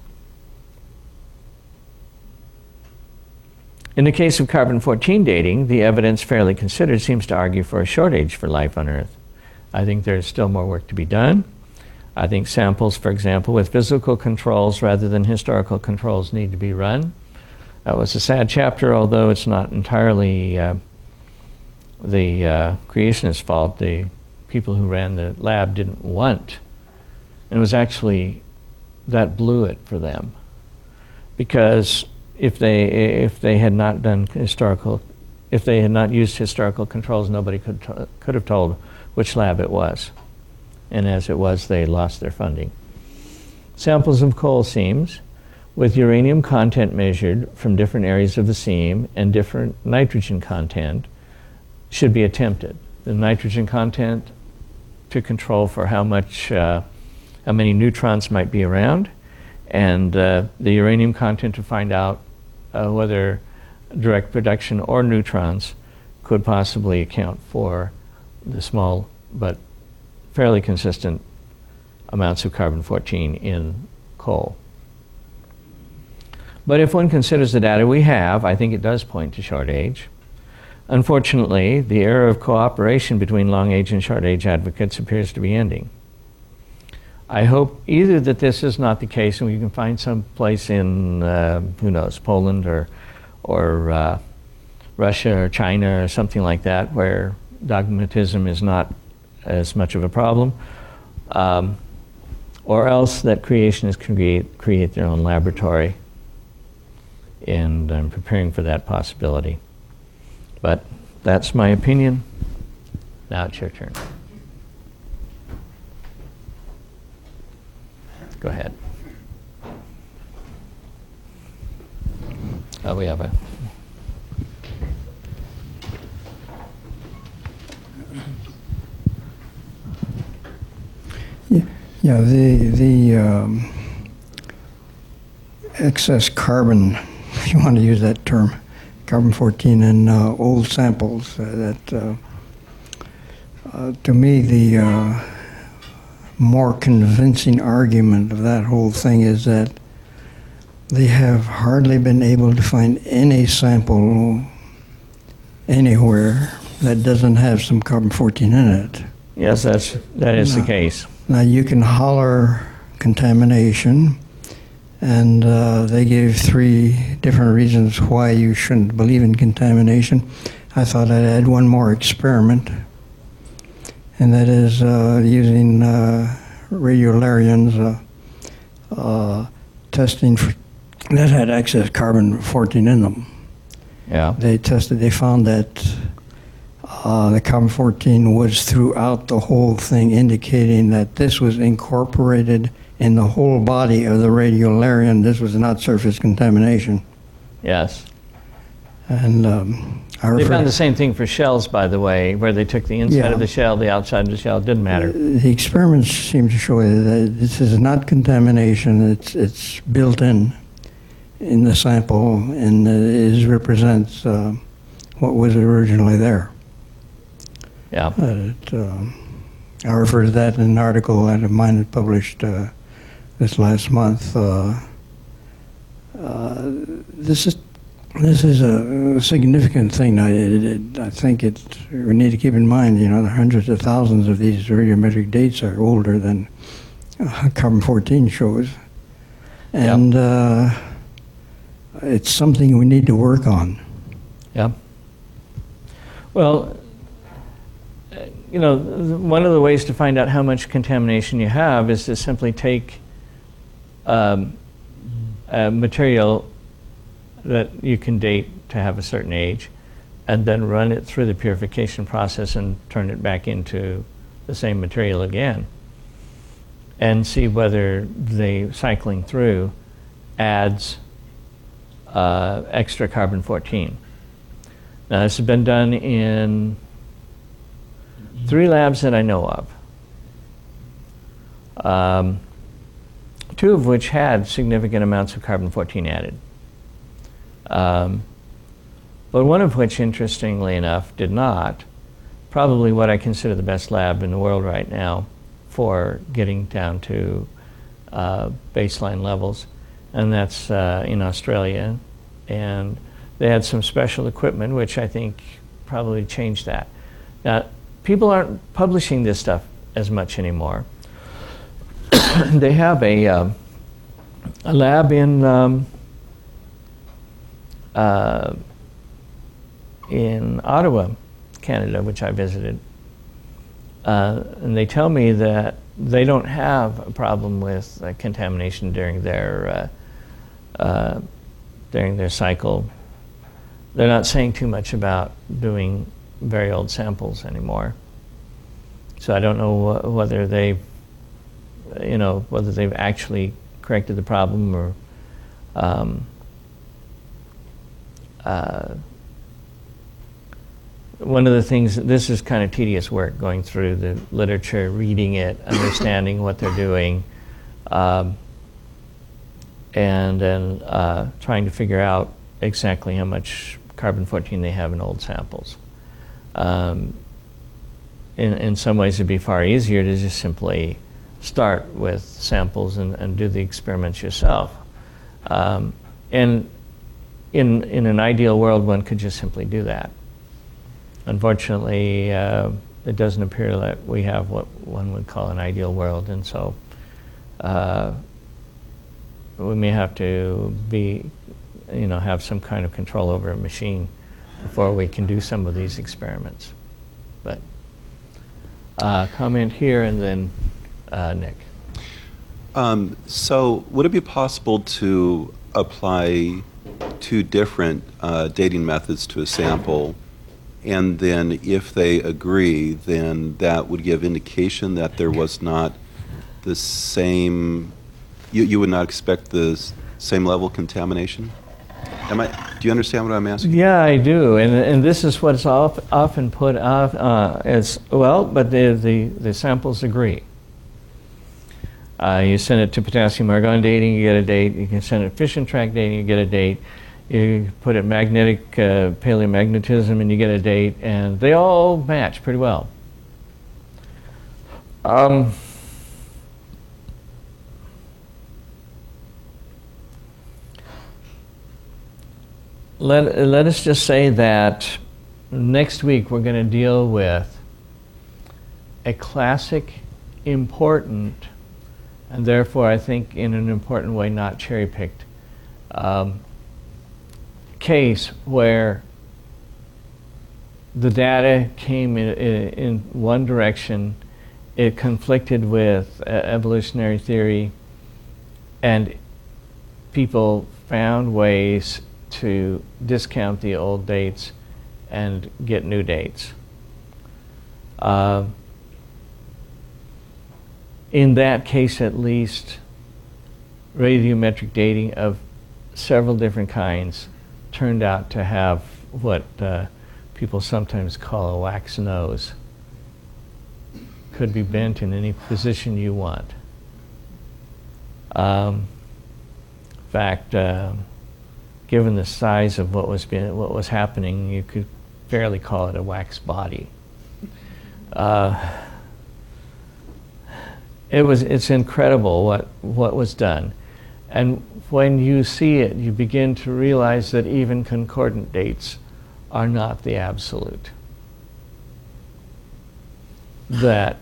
In the case of carbon fourteen dating, the evidence fairly considered seems to argue for a short age for life on Earth. I think there's still more work to be done. I think samples, for example, with physical controls rather than historical controls need to be run. That was a sad chapter, although it's not entirely uh, the uh, creationists' fault. The people who ran the lab didn't want. And it was actually, that blew it for them. Because If they if they had not done historical, if they had not used historical controls, nobody could t- could have told which lab it was, and as it was, they lost their funding. Samples of coal seams, with uranium content measured from different areas of the seam and different nitrogen content, should be attempted. The nitrogen content to control for how much, uh, how many neutrons might be around, and uh, the uranium content to find out Uh, whether direct production or neutrons could possibly account for the small but fairly consistent amounts of carbon fourteen in coal. But if one considers the data we have, I think it does point to short age. Unfortunately, the era of cooperation between long age and short age advocates appears to be ending. I hope either that this is not the case and we can find some place in, uh, who knows, Poland or, or uh, Russia or China or something like that, where dogmatism is not as much of a problem, um, or else that creationists can create, create their own laboratory, and I'm preparing for that possibility. But that's my opinion. Now it's your turn. Go ahead. Oh, we have a. Yeah, yeah the the um, excess carbon, if you want to use that term, carbon fourteen in uh, old samples. Uh, that uh, uh, to me the. Uh, more convincing argument of that whole thing is that they have hardly been able to find any sample anywhere that doesn't have some carbon fourteen in it. Yes, that's, that is now, the case. Now you can holler contamination, and uh, they gave three different reasons why you shouldn't believe in contamination. I thought I'd add one more experiment. And that is uh, using uh, radiolarians, uh, uh, testing for, that had excess carbon fourteen in them. Yeah. They tested, they found that uh, the carbon fourteen was throughout the whole thing, indicating that this was incorporated in the whole body of the radiolarian. This was not surface contamination. Yes. And um, I they found the same thing for shells, by the way, where they took the inside yeah. of the shell, the outside of the shell, it didn't matter. The, the experiments seem to show that this is not contamination, it's it's built in, in the sample, and it represents uh, what was originally there. Yeah. Uh, it, um, I refer to that in an article that of mine had published uh, this last month. Uh, uh, this is... This is a significant thing. I, it, it, I think it, we need to keep in mind, you know, the hundreds of thousands of these radiometric dates are older than uh, carbon fourteen shows. And yep. uh, it's something we need to work on. Yeah. Well, you know, one of the ways to find out how much contamination you have is to simply take um, a material that you can date to have a certain age, and then run it through the purification process and turn it back into the same material again, and see whether the cycling through adds uh, extra carbon fourteen. Now, this has been done in three labs that I know of, um, two of which had significant amounts of carbon fourteen added. Um, but one of which, interestingly enough, did not. Probably what I consider the best lab in the world right now for getting down to uh, baseline levels, and that's uh, in Australia. And they had some special equipment, which I think probably changed that. Now, people aren't publishing this stuff as much anymore. They have a, um, a lab in um, uh, in Ottawa, Canada, which I visited, uh, and they tell me that they don't have a problem with uh, contamination during their uh, uh, during their cycle. They're not saying too much about doing very old samples anymore. So I don't know wh whether they, you know, whether they've actually corrected the problem or um, uh, one of the things, this is kind of tedious work, going through the literature, reading it, understanding what they're doing, um, and then uh, trying to figure out exactly how much carbon fourteen they have in old samples. Um, in, in some ways, it'd be far easier to just simply start with samples and, and do the experiments yourself. Um, and in, in an ideal world, one could just simply do that. Unfortunately, uh, it doesn't appear that we have what one would call an ideal world, and so uh, we may have to be, you know, have some kind of control over a machine before we can do some of these experiments. But uh, comment here, and then uh, Nick. Um, so would it be possible to apply two different uh, dating methods to a sample? And then if they agree, then that would give indication that there was not the same, you, you would not expect the same level of contamination? Am I, do you understand what I'm asking? Yeah, I do. And, and this is what's off, often put off uh, as, well, but the, the, the samples agree. Uh, you send it to potassium argon dating, you get a date. You can send it fission track dating, you get a date. You put it magnetic uh, paleomagnetism, and you get a date, and they all match pretty well. Um, let, let us just say that next week we're going to deal with a classic, important, and therefore I think in an important way not cherry-picked, um, case where the data came in, in, in one direction, it conflicted with uh, evolutionary theory, and people found ways to discount the old dates and get new dates. Uh, in that case, at least, radiometric dating of several different kinds turned out to have what uh, people sometimes call a wax nose. Could be bent in any position you want. Um, in fact, uh, given the size of what was being, what was happening, you could fairly call it a wax body. Uh, it was it's incredible what what was done. And when you see it, you begin to realize that even concordant dates are not the absolute. That,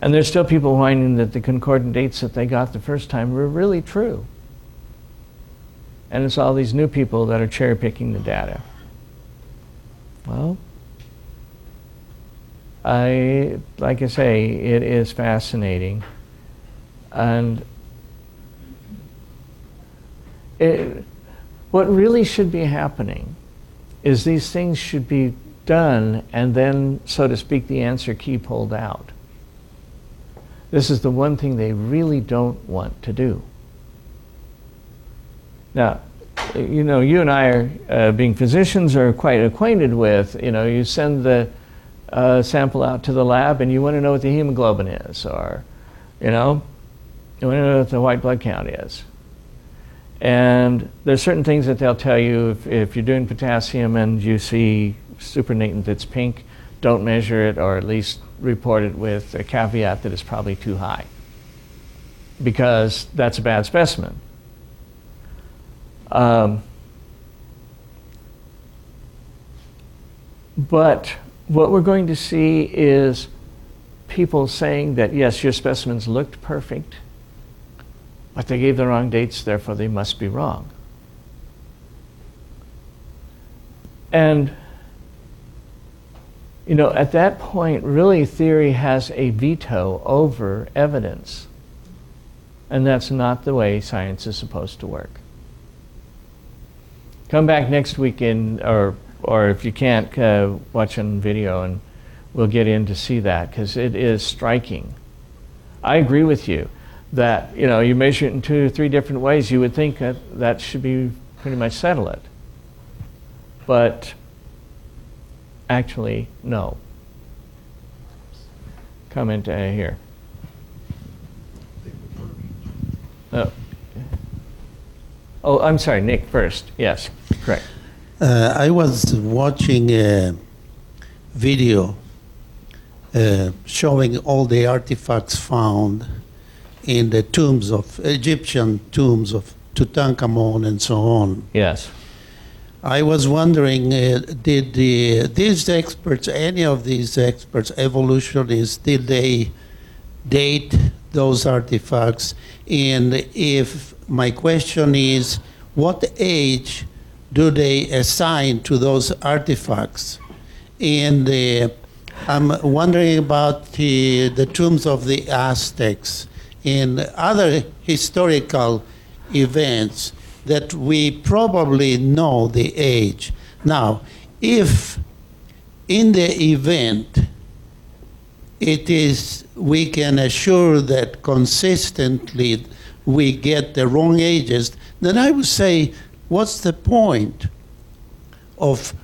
and there's still people whining that the concordant dates that they got the first time were really true. And it's all these new people that are cherry picking the data. Well, I, like I say, it is fascinating. And it, what really should be happening is these things should be done and then, so to speak, the answer key pulled out. This is the one thing they really don't want to do. Now, you know, you and I, are, uh, being physicians, are quite acquainted with, you know, you send the uh, sample out to the lab and you want to know what the hemoglobin is, or, you know, you want to know what the white blood count is. And there's certain things that they'll tell you. If, if you're doing potassium and you see supernatant that's pink, don't measure it, or at least report it with a caveat that it's probably too high, because that's a bad specimen. Um, but what we're going to see is people saying that, yes, your specimens looked perfect, but they gave the wrong dates, therefore they must be wrong. And, you know, at that point, really, theory has a veto over evidence. And that's not the way science is supposed to work. Come back next weekend, or or if you can't, uh, watch on video, and we'll get in to see that, because it is striking. I agree with you that, you know, you measure it in two or three different ways, you would think that that should be pretty much settle it. But actually, no. Comment uh, here. Oh. Oh, I'm sorry, Nick first. Yes, correct. Uh, I was watching a video uh, showing all the artifacts found in the tombs of Egyptian tombs of Tutankhamun and so on. Yes. I was wondering, uh, did the, these experts, any of these experts, evolutionists, did they date those artifacts? And if my question is, what age do they assign to those artifacts? And uh, I'm wondering about the, the tombs of the Aztecs and other historical events that we probably know the age. Now, if in the event it is, we can assure that consistently we get the wrong ages, then I would say, what's the point of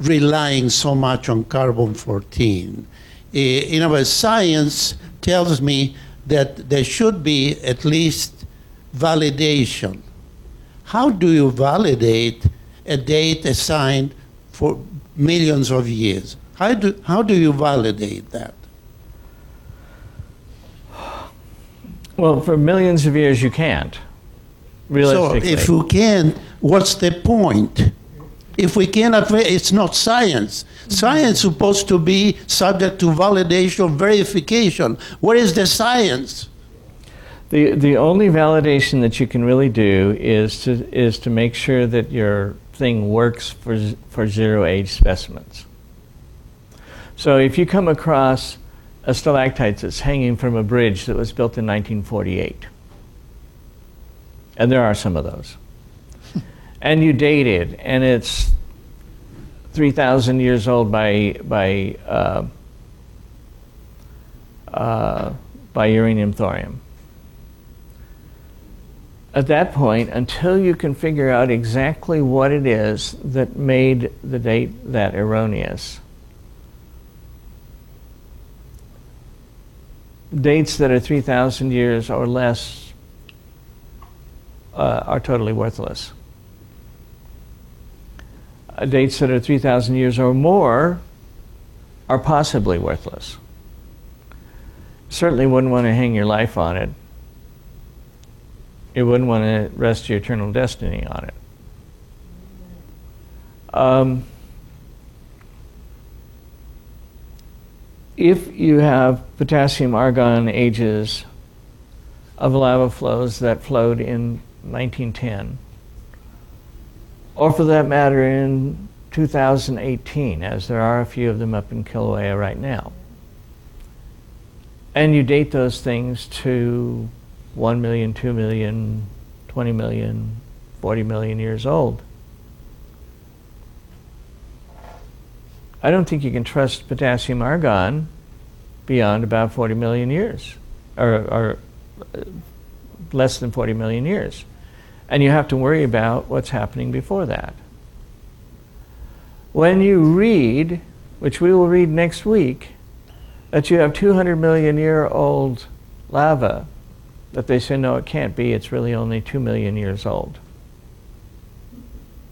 relying so much on carbon fourteen? You know, science tells me that there should be at least validation. How do you validate a date assigned for millions of years? How do, how do you validate that? Well, for millions of years, you can't, realistically. So if you can't, what's the point? If we cannot, it's not science. Science is supposed to be subject to validation, verification. Where is the science? The the only validation that you can really do is to is to make sure that your thing works for for zero age specimens. So if you come across a stalactite that's hanging from a bridge that was built in nineteen forty-eight, and there are some of those, and you date it, and it's three thousand years old by by uh, uh, by uranium thorium. At that point, until you can figure out exactly what it is that made the date that erroneous, dates that are three thousand years or less uh, are totally worthless. Uh, dates that are three thousand years or more are possibly worthless. Certainly wouldn't want to hang your life on it. You wouldn't want to rest your eternal destiny on it. Um, if you have potassium argon ages of lava flows that flowed in nineteen ten, or for that matter in two thousand eighteen, as there are a few of them up in Kilauea right now. And you date those things to one million, two million, twenty million, forty million years old. I don't think you can trust potassium argon beyond about forty million years, or, or less than forty million years. And you have to worry about what's happening before that. When you read, which we will read next week, that you have two hundred million year old lava, that they say, no, it can't be, it's really only two million years old.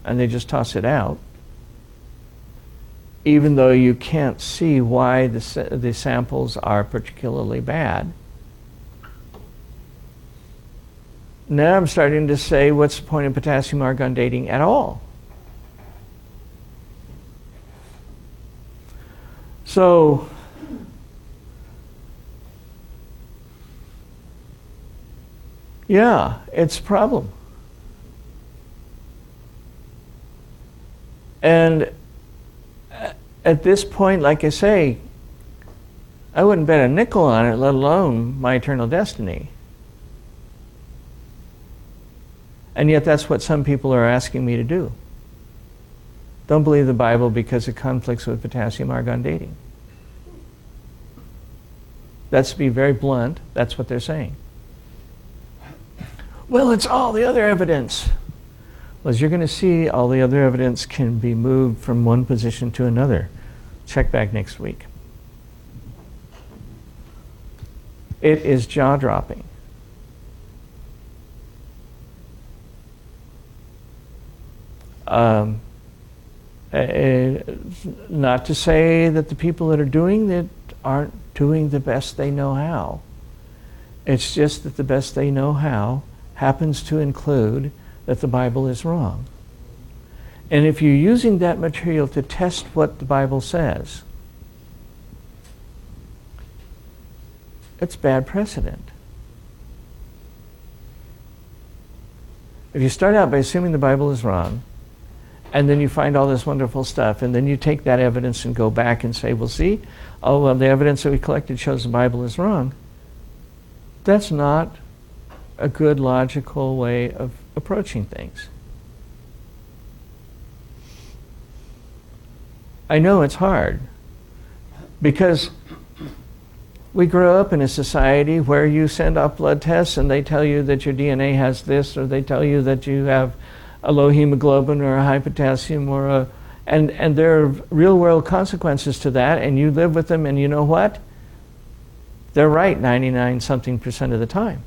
And they just toss it out, even though you can't see why the, sa the samples are particularly bad. Now I'm starting to say, what's the point of potassium argon dating at all? So, yeah, it's a problem. And at this point, like I say, I wouldn't bet a nickel on it, let alone my eternal destiny. And yet that's what some people are asking me to do. Don't believe the Bible because it conflicts with potassium argon dating. That's, to be very blunt, that's what they're saying. Well, it's all the other evidence. Well, as you're going to see, all the other evidence can be moved from one position to another. Check back next week. It is jaw-dropping. Um, it, not to say that the people that are doing it aren't doing the best they know how. It's just that the best they know how happens to include that the Bible is wrong. And if you're using that material to test what the Bible says, it's bad precedent. If you start out by assuming the Bible is wrong, and then you find all this wonderful stuff, and then you take that evidence and go back and say, well, see, oh, well, the evidence that we collected shows the Bible is wrong. That's not a good logical way of approaching things. I know it's hard because we grow up in a society where you send off blood tests and they tell you that your D N A has this, or they tell you that you have a low hemoglobin or a high potassium, or a, and, and there are real world consequences to that, and you live with them, and you know what? They're right ninety-nine something percent of the time.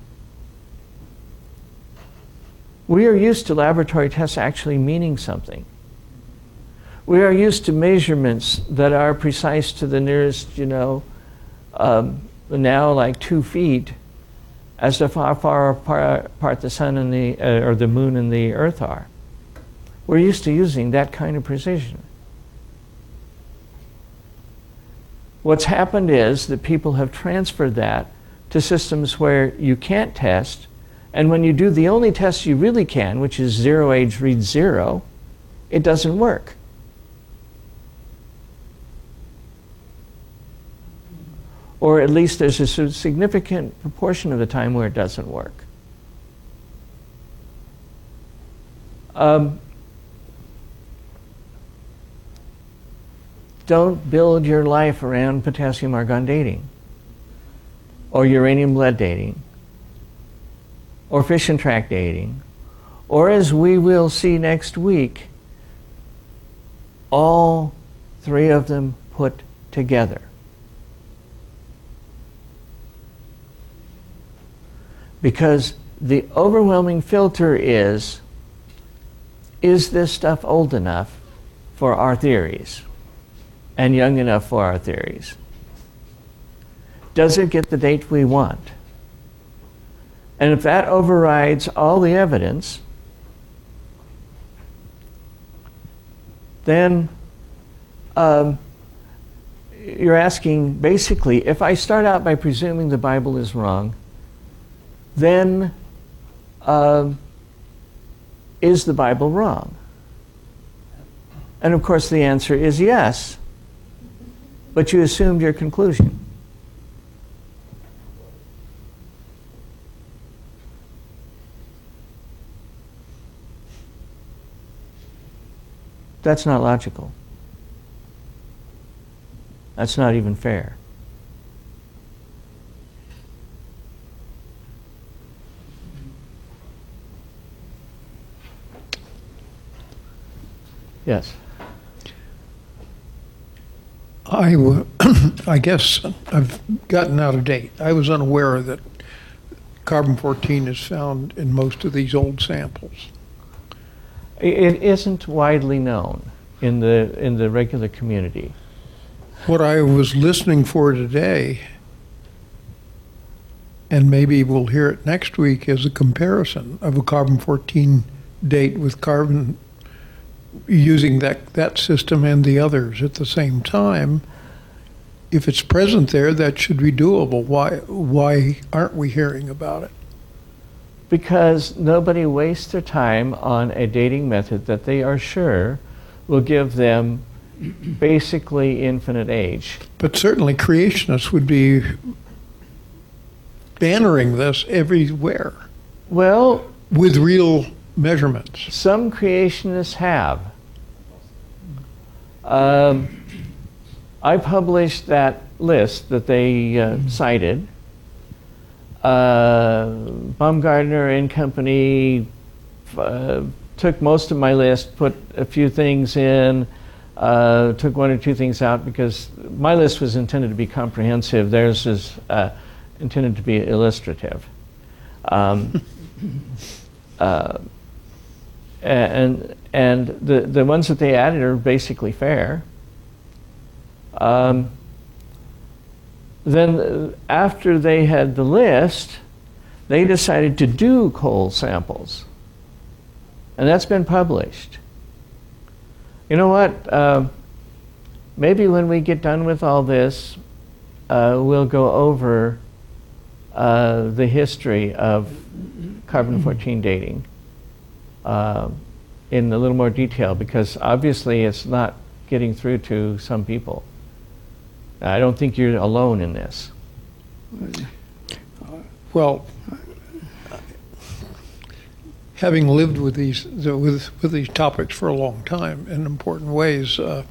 We are used to laboratory tests actually meaning something. We are used to measurements that are precise to the nearest, you know, um, now like two feet, as to how far apart the sun and the, uh, or the moon and the earth are. We're used to using that kind of precision. What's happened is that people have transferred that to systems where you can't test. And when you do the only test you really can, which is zero age reads zero, it doesn't work. Or at least there's a significant proportion of the time where it doesn't work. Um, don't build your life around potassium argon dating or uranium lead dating, or fish and track dating, or, as we will see next week, all three of them put together. Because the overwhelming filter is, is this stuff old enough for our theories and young enough for our theories? Does it get the date we want? And if that overrides all the evidence, then um, you're asking, basically, if I start out by presuming the Bible is wrong, then um, is the Bible wrong? And of course the answer is yes, but you assumed your conclusion. That's not logical. That's not even fair. Yes. I, w I guess I've gotten out of date. I was unaware that carbon fourteen is found in most of these old samples. It isn't widely known in the in the regular community. What I was listening for today, and maybe we'll hear it next week, is a comparison of a carbon fourteen date with carbon using that that system and the others at the same time. If it's present there, that should be doable. Why why aren't we hearing about it? Because nobody wastes their time on a dating method that they are sure will give them basically infinite age. But certainly creationists would be bannering this everywhere. Well, with real measurements. Some creationists have. Um, I published that list that they uh, cited. Uh, Baumgardner and company uh, took most of my list, put a few things in, uh, took one or two things out because my list was intended to be comprehensive. Theirs is uh, intended to be illustrative. Um, uh, and and the, the ones that they added are basically fair. Um, Then after they had the list, they decided to do coal samples. And that's been published. You know what? Uh, maybe when we get done with all this, uh, we'll go over uh, the history of carbon fourteen dating uh, in a little more detail, because obviously it's not getting through to some people. I don't think you're alone in this. Well, having lived with these with with these topics for a long time in important ways, uh,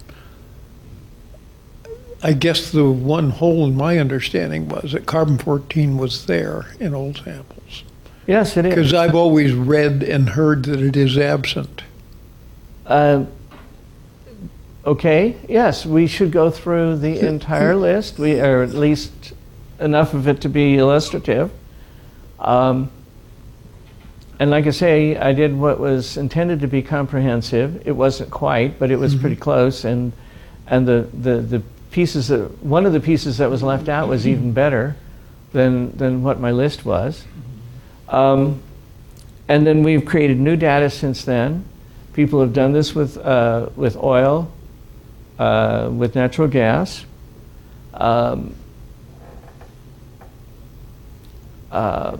I guess the one hole in my understanding was that carbon fourteen was there in old samples. Yes, it is. Because I've always read and heard that it is absent. Uh, Okay, yes, we should go through the entire list, we, or at least enough of it to be illustrative. Um, and like I say, I did what was intended to be comprehensive. It wasn't quite, but it was mm-hmm. pretty close. And, and the, the, the pieces, that, one of the pieces that was left out was even better than, than what my list was. Um, and then we've created new data since then. People have done this with, uh, with oil, Uh, with natural gas. Um, uh,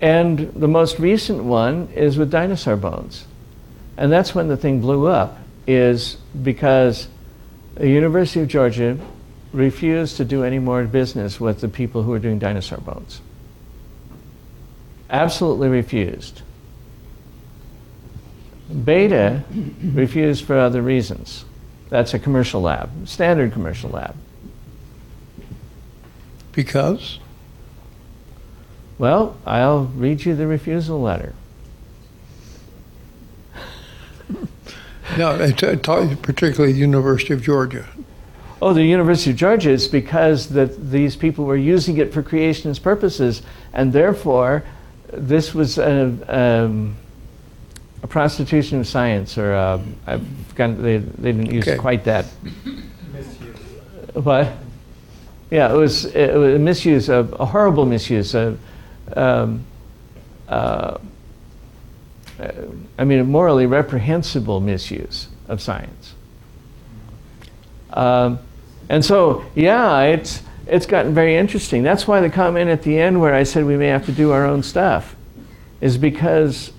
and the most recent one is with dinosaur bones. And that's when the thing blew up, is because the University of Georgia refused to do any more business with the people who were doing dinosaur bones. Absolutely refused. Beta refused for other reasons. That's a commercial lab, standard commercial lab. Because? Well, I'll read you the refusal letter. No, it's, it's particularly the University of Georgia. Oh, the University of Georgia is because that these people were using it for creationist purposes, and therefore this was a, um, a prostitution of science, or uh, I've forgotten, they, they didn't use okay. quite that. Misuse. What? Yeah, it was, it was a misuse, a, a horrible misuse. A, um, uh, I mean, a morally reprehensible misuse of science. Um, and so, yeah, it's, it's gotten very interesting. That's why the comment at the end where I said we may have to do our own stuff is because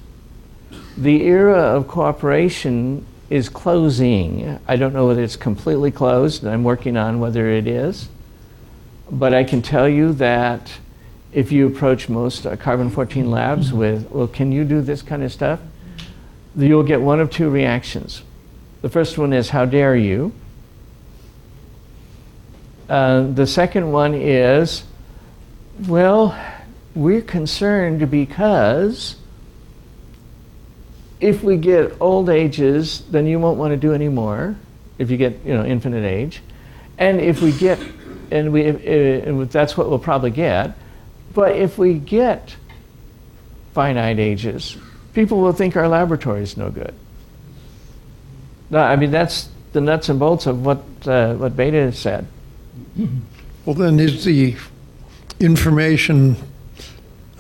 the era of cooperation is closing. I don't know whether it's completely closed, and I'm working on whether it is. But I can tell you that if you approach most uh, carbon fourteen labs with, well, can you do this kind of stuff? You'll get one of two reactions. The first one is, how dare you? Uh, the second one is, well, we're concerned because if we get old ages, then you won't want to do any more, if you get, you know, infinite age. And if we get, and we, uh, and that's what we'll probably get, but if we get finite ages, people will think our laboratory is no good. No, I mean, that's the nuts and bolts of what, uh, what Beta said. Well, then, is the information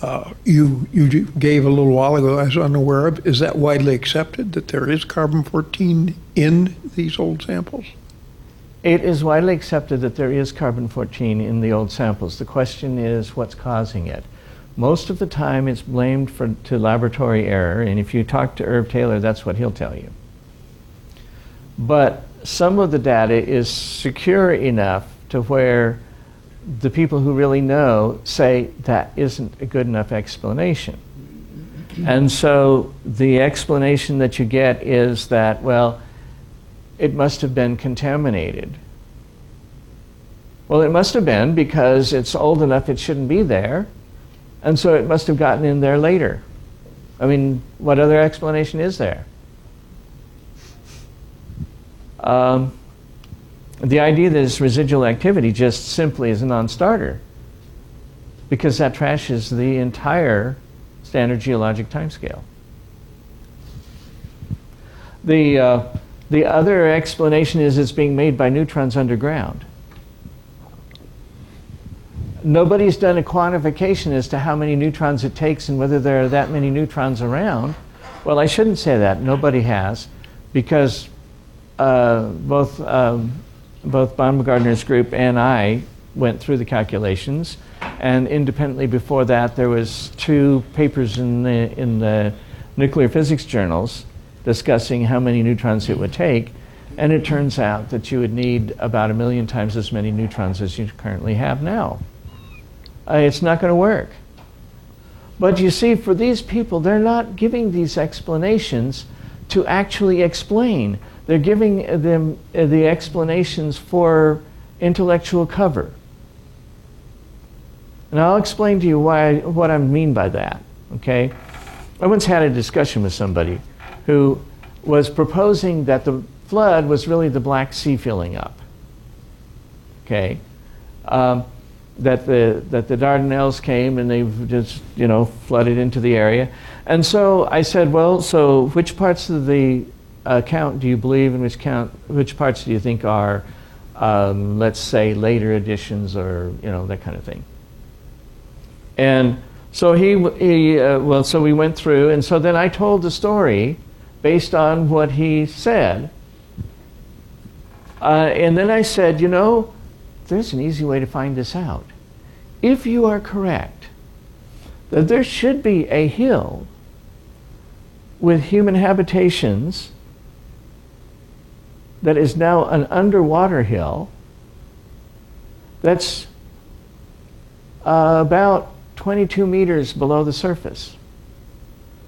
uh, you you gave a little while ago, I was unaware of, is that widely accepted, that there is carbon fourteen in these old samples? It is widely accepted that there is carbon fourteen in the old samples. The question is, what's causing it? Most of the time, it's blamed for to laboratory error, and if you talk to Irv Taylor, that's what he'll tell you. But some of the data is secure enough to where the people who really know say that isn't a good enough explanation. And so the explanation that you get is that, well, it must have been contaminated. Well, it must have been because it's old enough it shouldn't be there, and so it must have gotten in there later. I mean, what other explanation is there? Um, the idea that it's residual activity just simply is a non-starter, because that trashes the entire standard geologic timescale. The, uh, the other explanation is it's being made by neutrons underground. Nobody's done a quantification as to how many neutrons it takes and whether there are that many neutrons around. Well, I shouldn't say that. Nobody has, because uh, both um, both Baumgardner's group and I went through the calculations, and independently before that there was two papers in the in the nuclear physics journals discussing how many neutrons it would take, and it turns out that you would need about a million times as many neutrons as you currently have now. Uh, it's not going to work. But you see, for these people, they're not giving these explanations to actually explain. They're giving them uh, the explanations for intellectual cover. And I'll explain to you why, what I mean by that, okay? I once had a discussion with somebody who was proposing that the flood was really the Black Sea filling up, okay? Um, that the that the Dardanelles came and they've just, you know, flooded into the area. And so I said, well, so which parts of the uh, count do you believe, and which count which parts do you think are um, let's say later additions, or, you know, that kind of thing? And so he he uh, well so we went through, and so then I told the story based on what he said, uh, and then I said, you know, there's an easy way to find this out. If you are correct that there should be a hill with human habitations that is now an underwater hill that's uh, about twenty-two meters below the surface.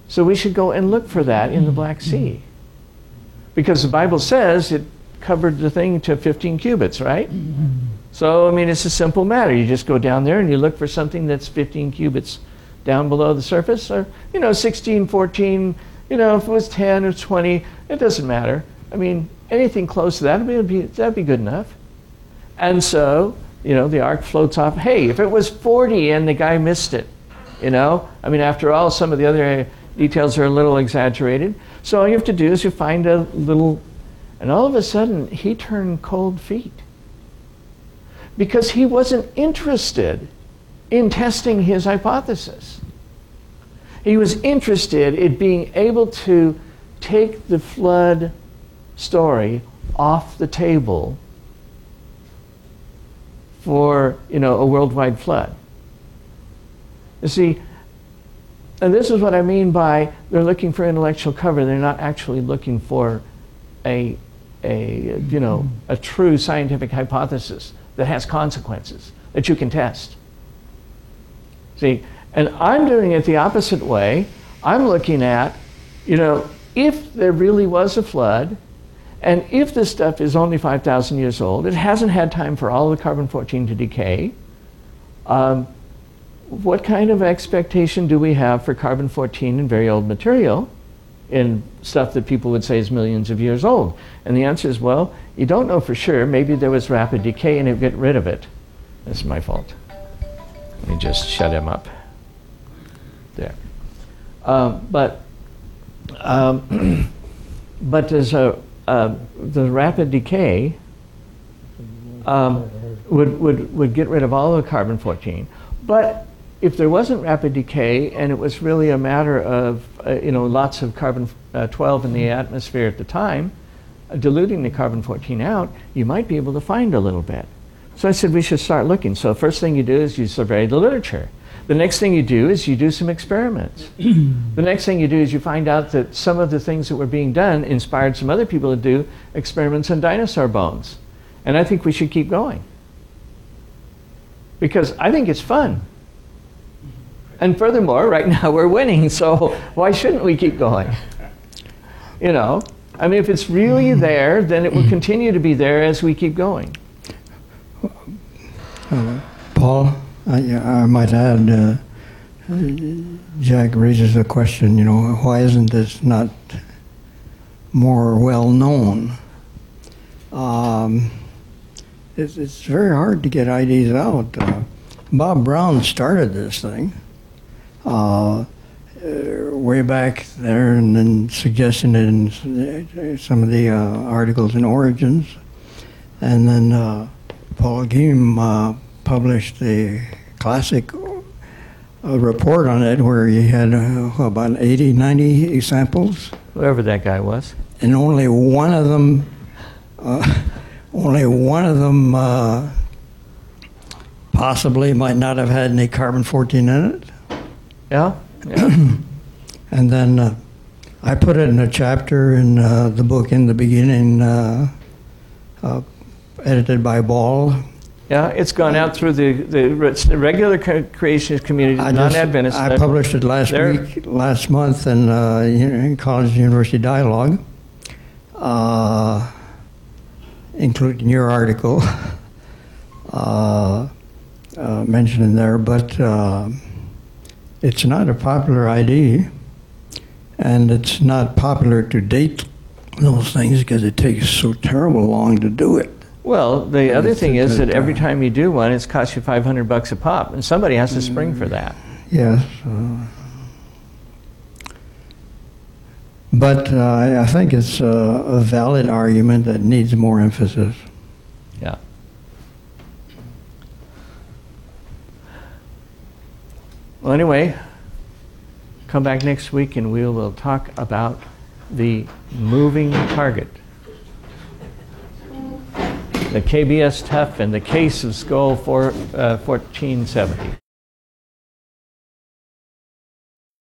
So we should go and look for that in the Black Sea, because the Bible says it covered the thing to fifteen cubits, right? So, I mean, it's a simple matter. You just go down there and you look for something that's fifteen cubits down below the surface, or, you know, sixteen, fourteen, you know, if it was ten or twenty, it doesn't matter. I mean, anything close to that, would be, that'd be good enough. And so, you know, the ark floats off. Hey, if it was forty and the guy missed it, you know? I mean, after all, some of the other details are a little exaggerated. So all you have to do is you find a little, and all of a sudden, he turned cold feet, because he wasn't interested in testing his hypothesis. He was interested in being able to take the flood story off the table for, you know, a worldwide flood. You see, and this is what I mean by they're looking for intellectual cover. They're not actually looking for a, a, you know, a true scientific hypothesis that has consequences that you can test. See, and I'm doing it the opposite way. I'm looking at, you know, if there really was a flood, and if this stuff is only five thousand years old, it hasn't had time for all the carbon fourteen to decay, um, what kind of expectation do we have for carbon fourteen in very old material, in stuff that people would say is millions of years old? And the answer is, well, you don't know for sure. Maybe there was rapid decay and it got rid of it. This is my fault. Let me just shut him up. There. Um, but um, but there's a Uh, the rapid decay um, would, would, would get rid of all the carbon fourteen. But if there wasn't rapid decay and it was really a matter of uh, you know, lots of carbon twelve in the atmosphere at the time, uh, diluting the carbon fourteen out, you might be able to find a little bit. So I said we should start looking. So first thing you do is you survey the literature. The next thing you do is you do some experiments. The next thing you do is you find out that some of the things that were being done inspired some other people to do experiments on dinosaur bones. And I think we should keep going. Because I think it's fun. And furthermore, right now we're winning, so why shouldn't we keep going? You know, I mean, if it's really there, then it will continue to be there as we keep going. Uh, Paul? I, I might add, uh, Jack raises the question, you know, why isn't this not more well known? Um, it's, it's very hard to get ideas out. Uh, Bob Brown started this thing uh, way back there and then suggested it in some of the uh, articles in Origins. And then uh, P. Giem uh, published the classic uh, report on it where he had uh, about eighty, ninety examples. Whoever that guy was. And only one of them, uh, only one of them uh, possibly might not have had any carbon fourteen in it. Yeah. yeah. And then uh, I put it in a chapter in uh, the book In the Beginning, uh, uh, edited by Ball. Yeah, it's gone out through the, the regular creationist community, non-Adventist. I published it last there. week, last month, in, uh, in College University Dialogue, uh, including your article uh, uh, mentioned in there. But uh, it's not a popular idea, and it's not popular to date those things because it takes so terrible long to do it. Well, the other thing is that every time you do one, it's cost you five hundred bucks a pop, and somebody has to spring for that. Yes. Uh, but uh, I think it's a, a valid argument that needs more emphasis. Yeah. Well, anyway, come back next week and we will talk about the moving target. The K B S T U F in the case of Skull four, uh, fourteen seventy.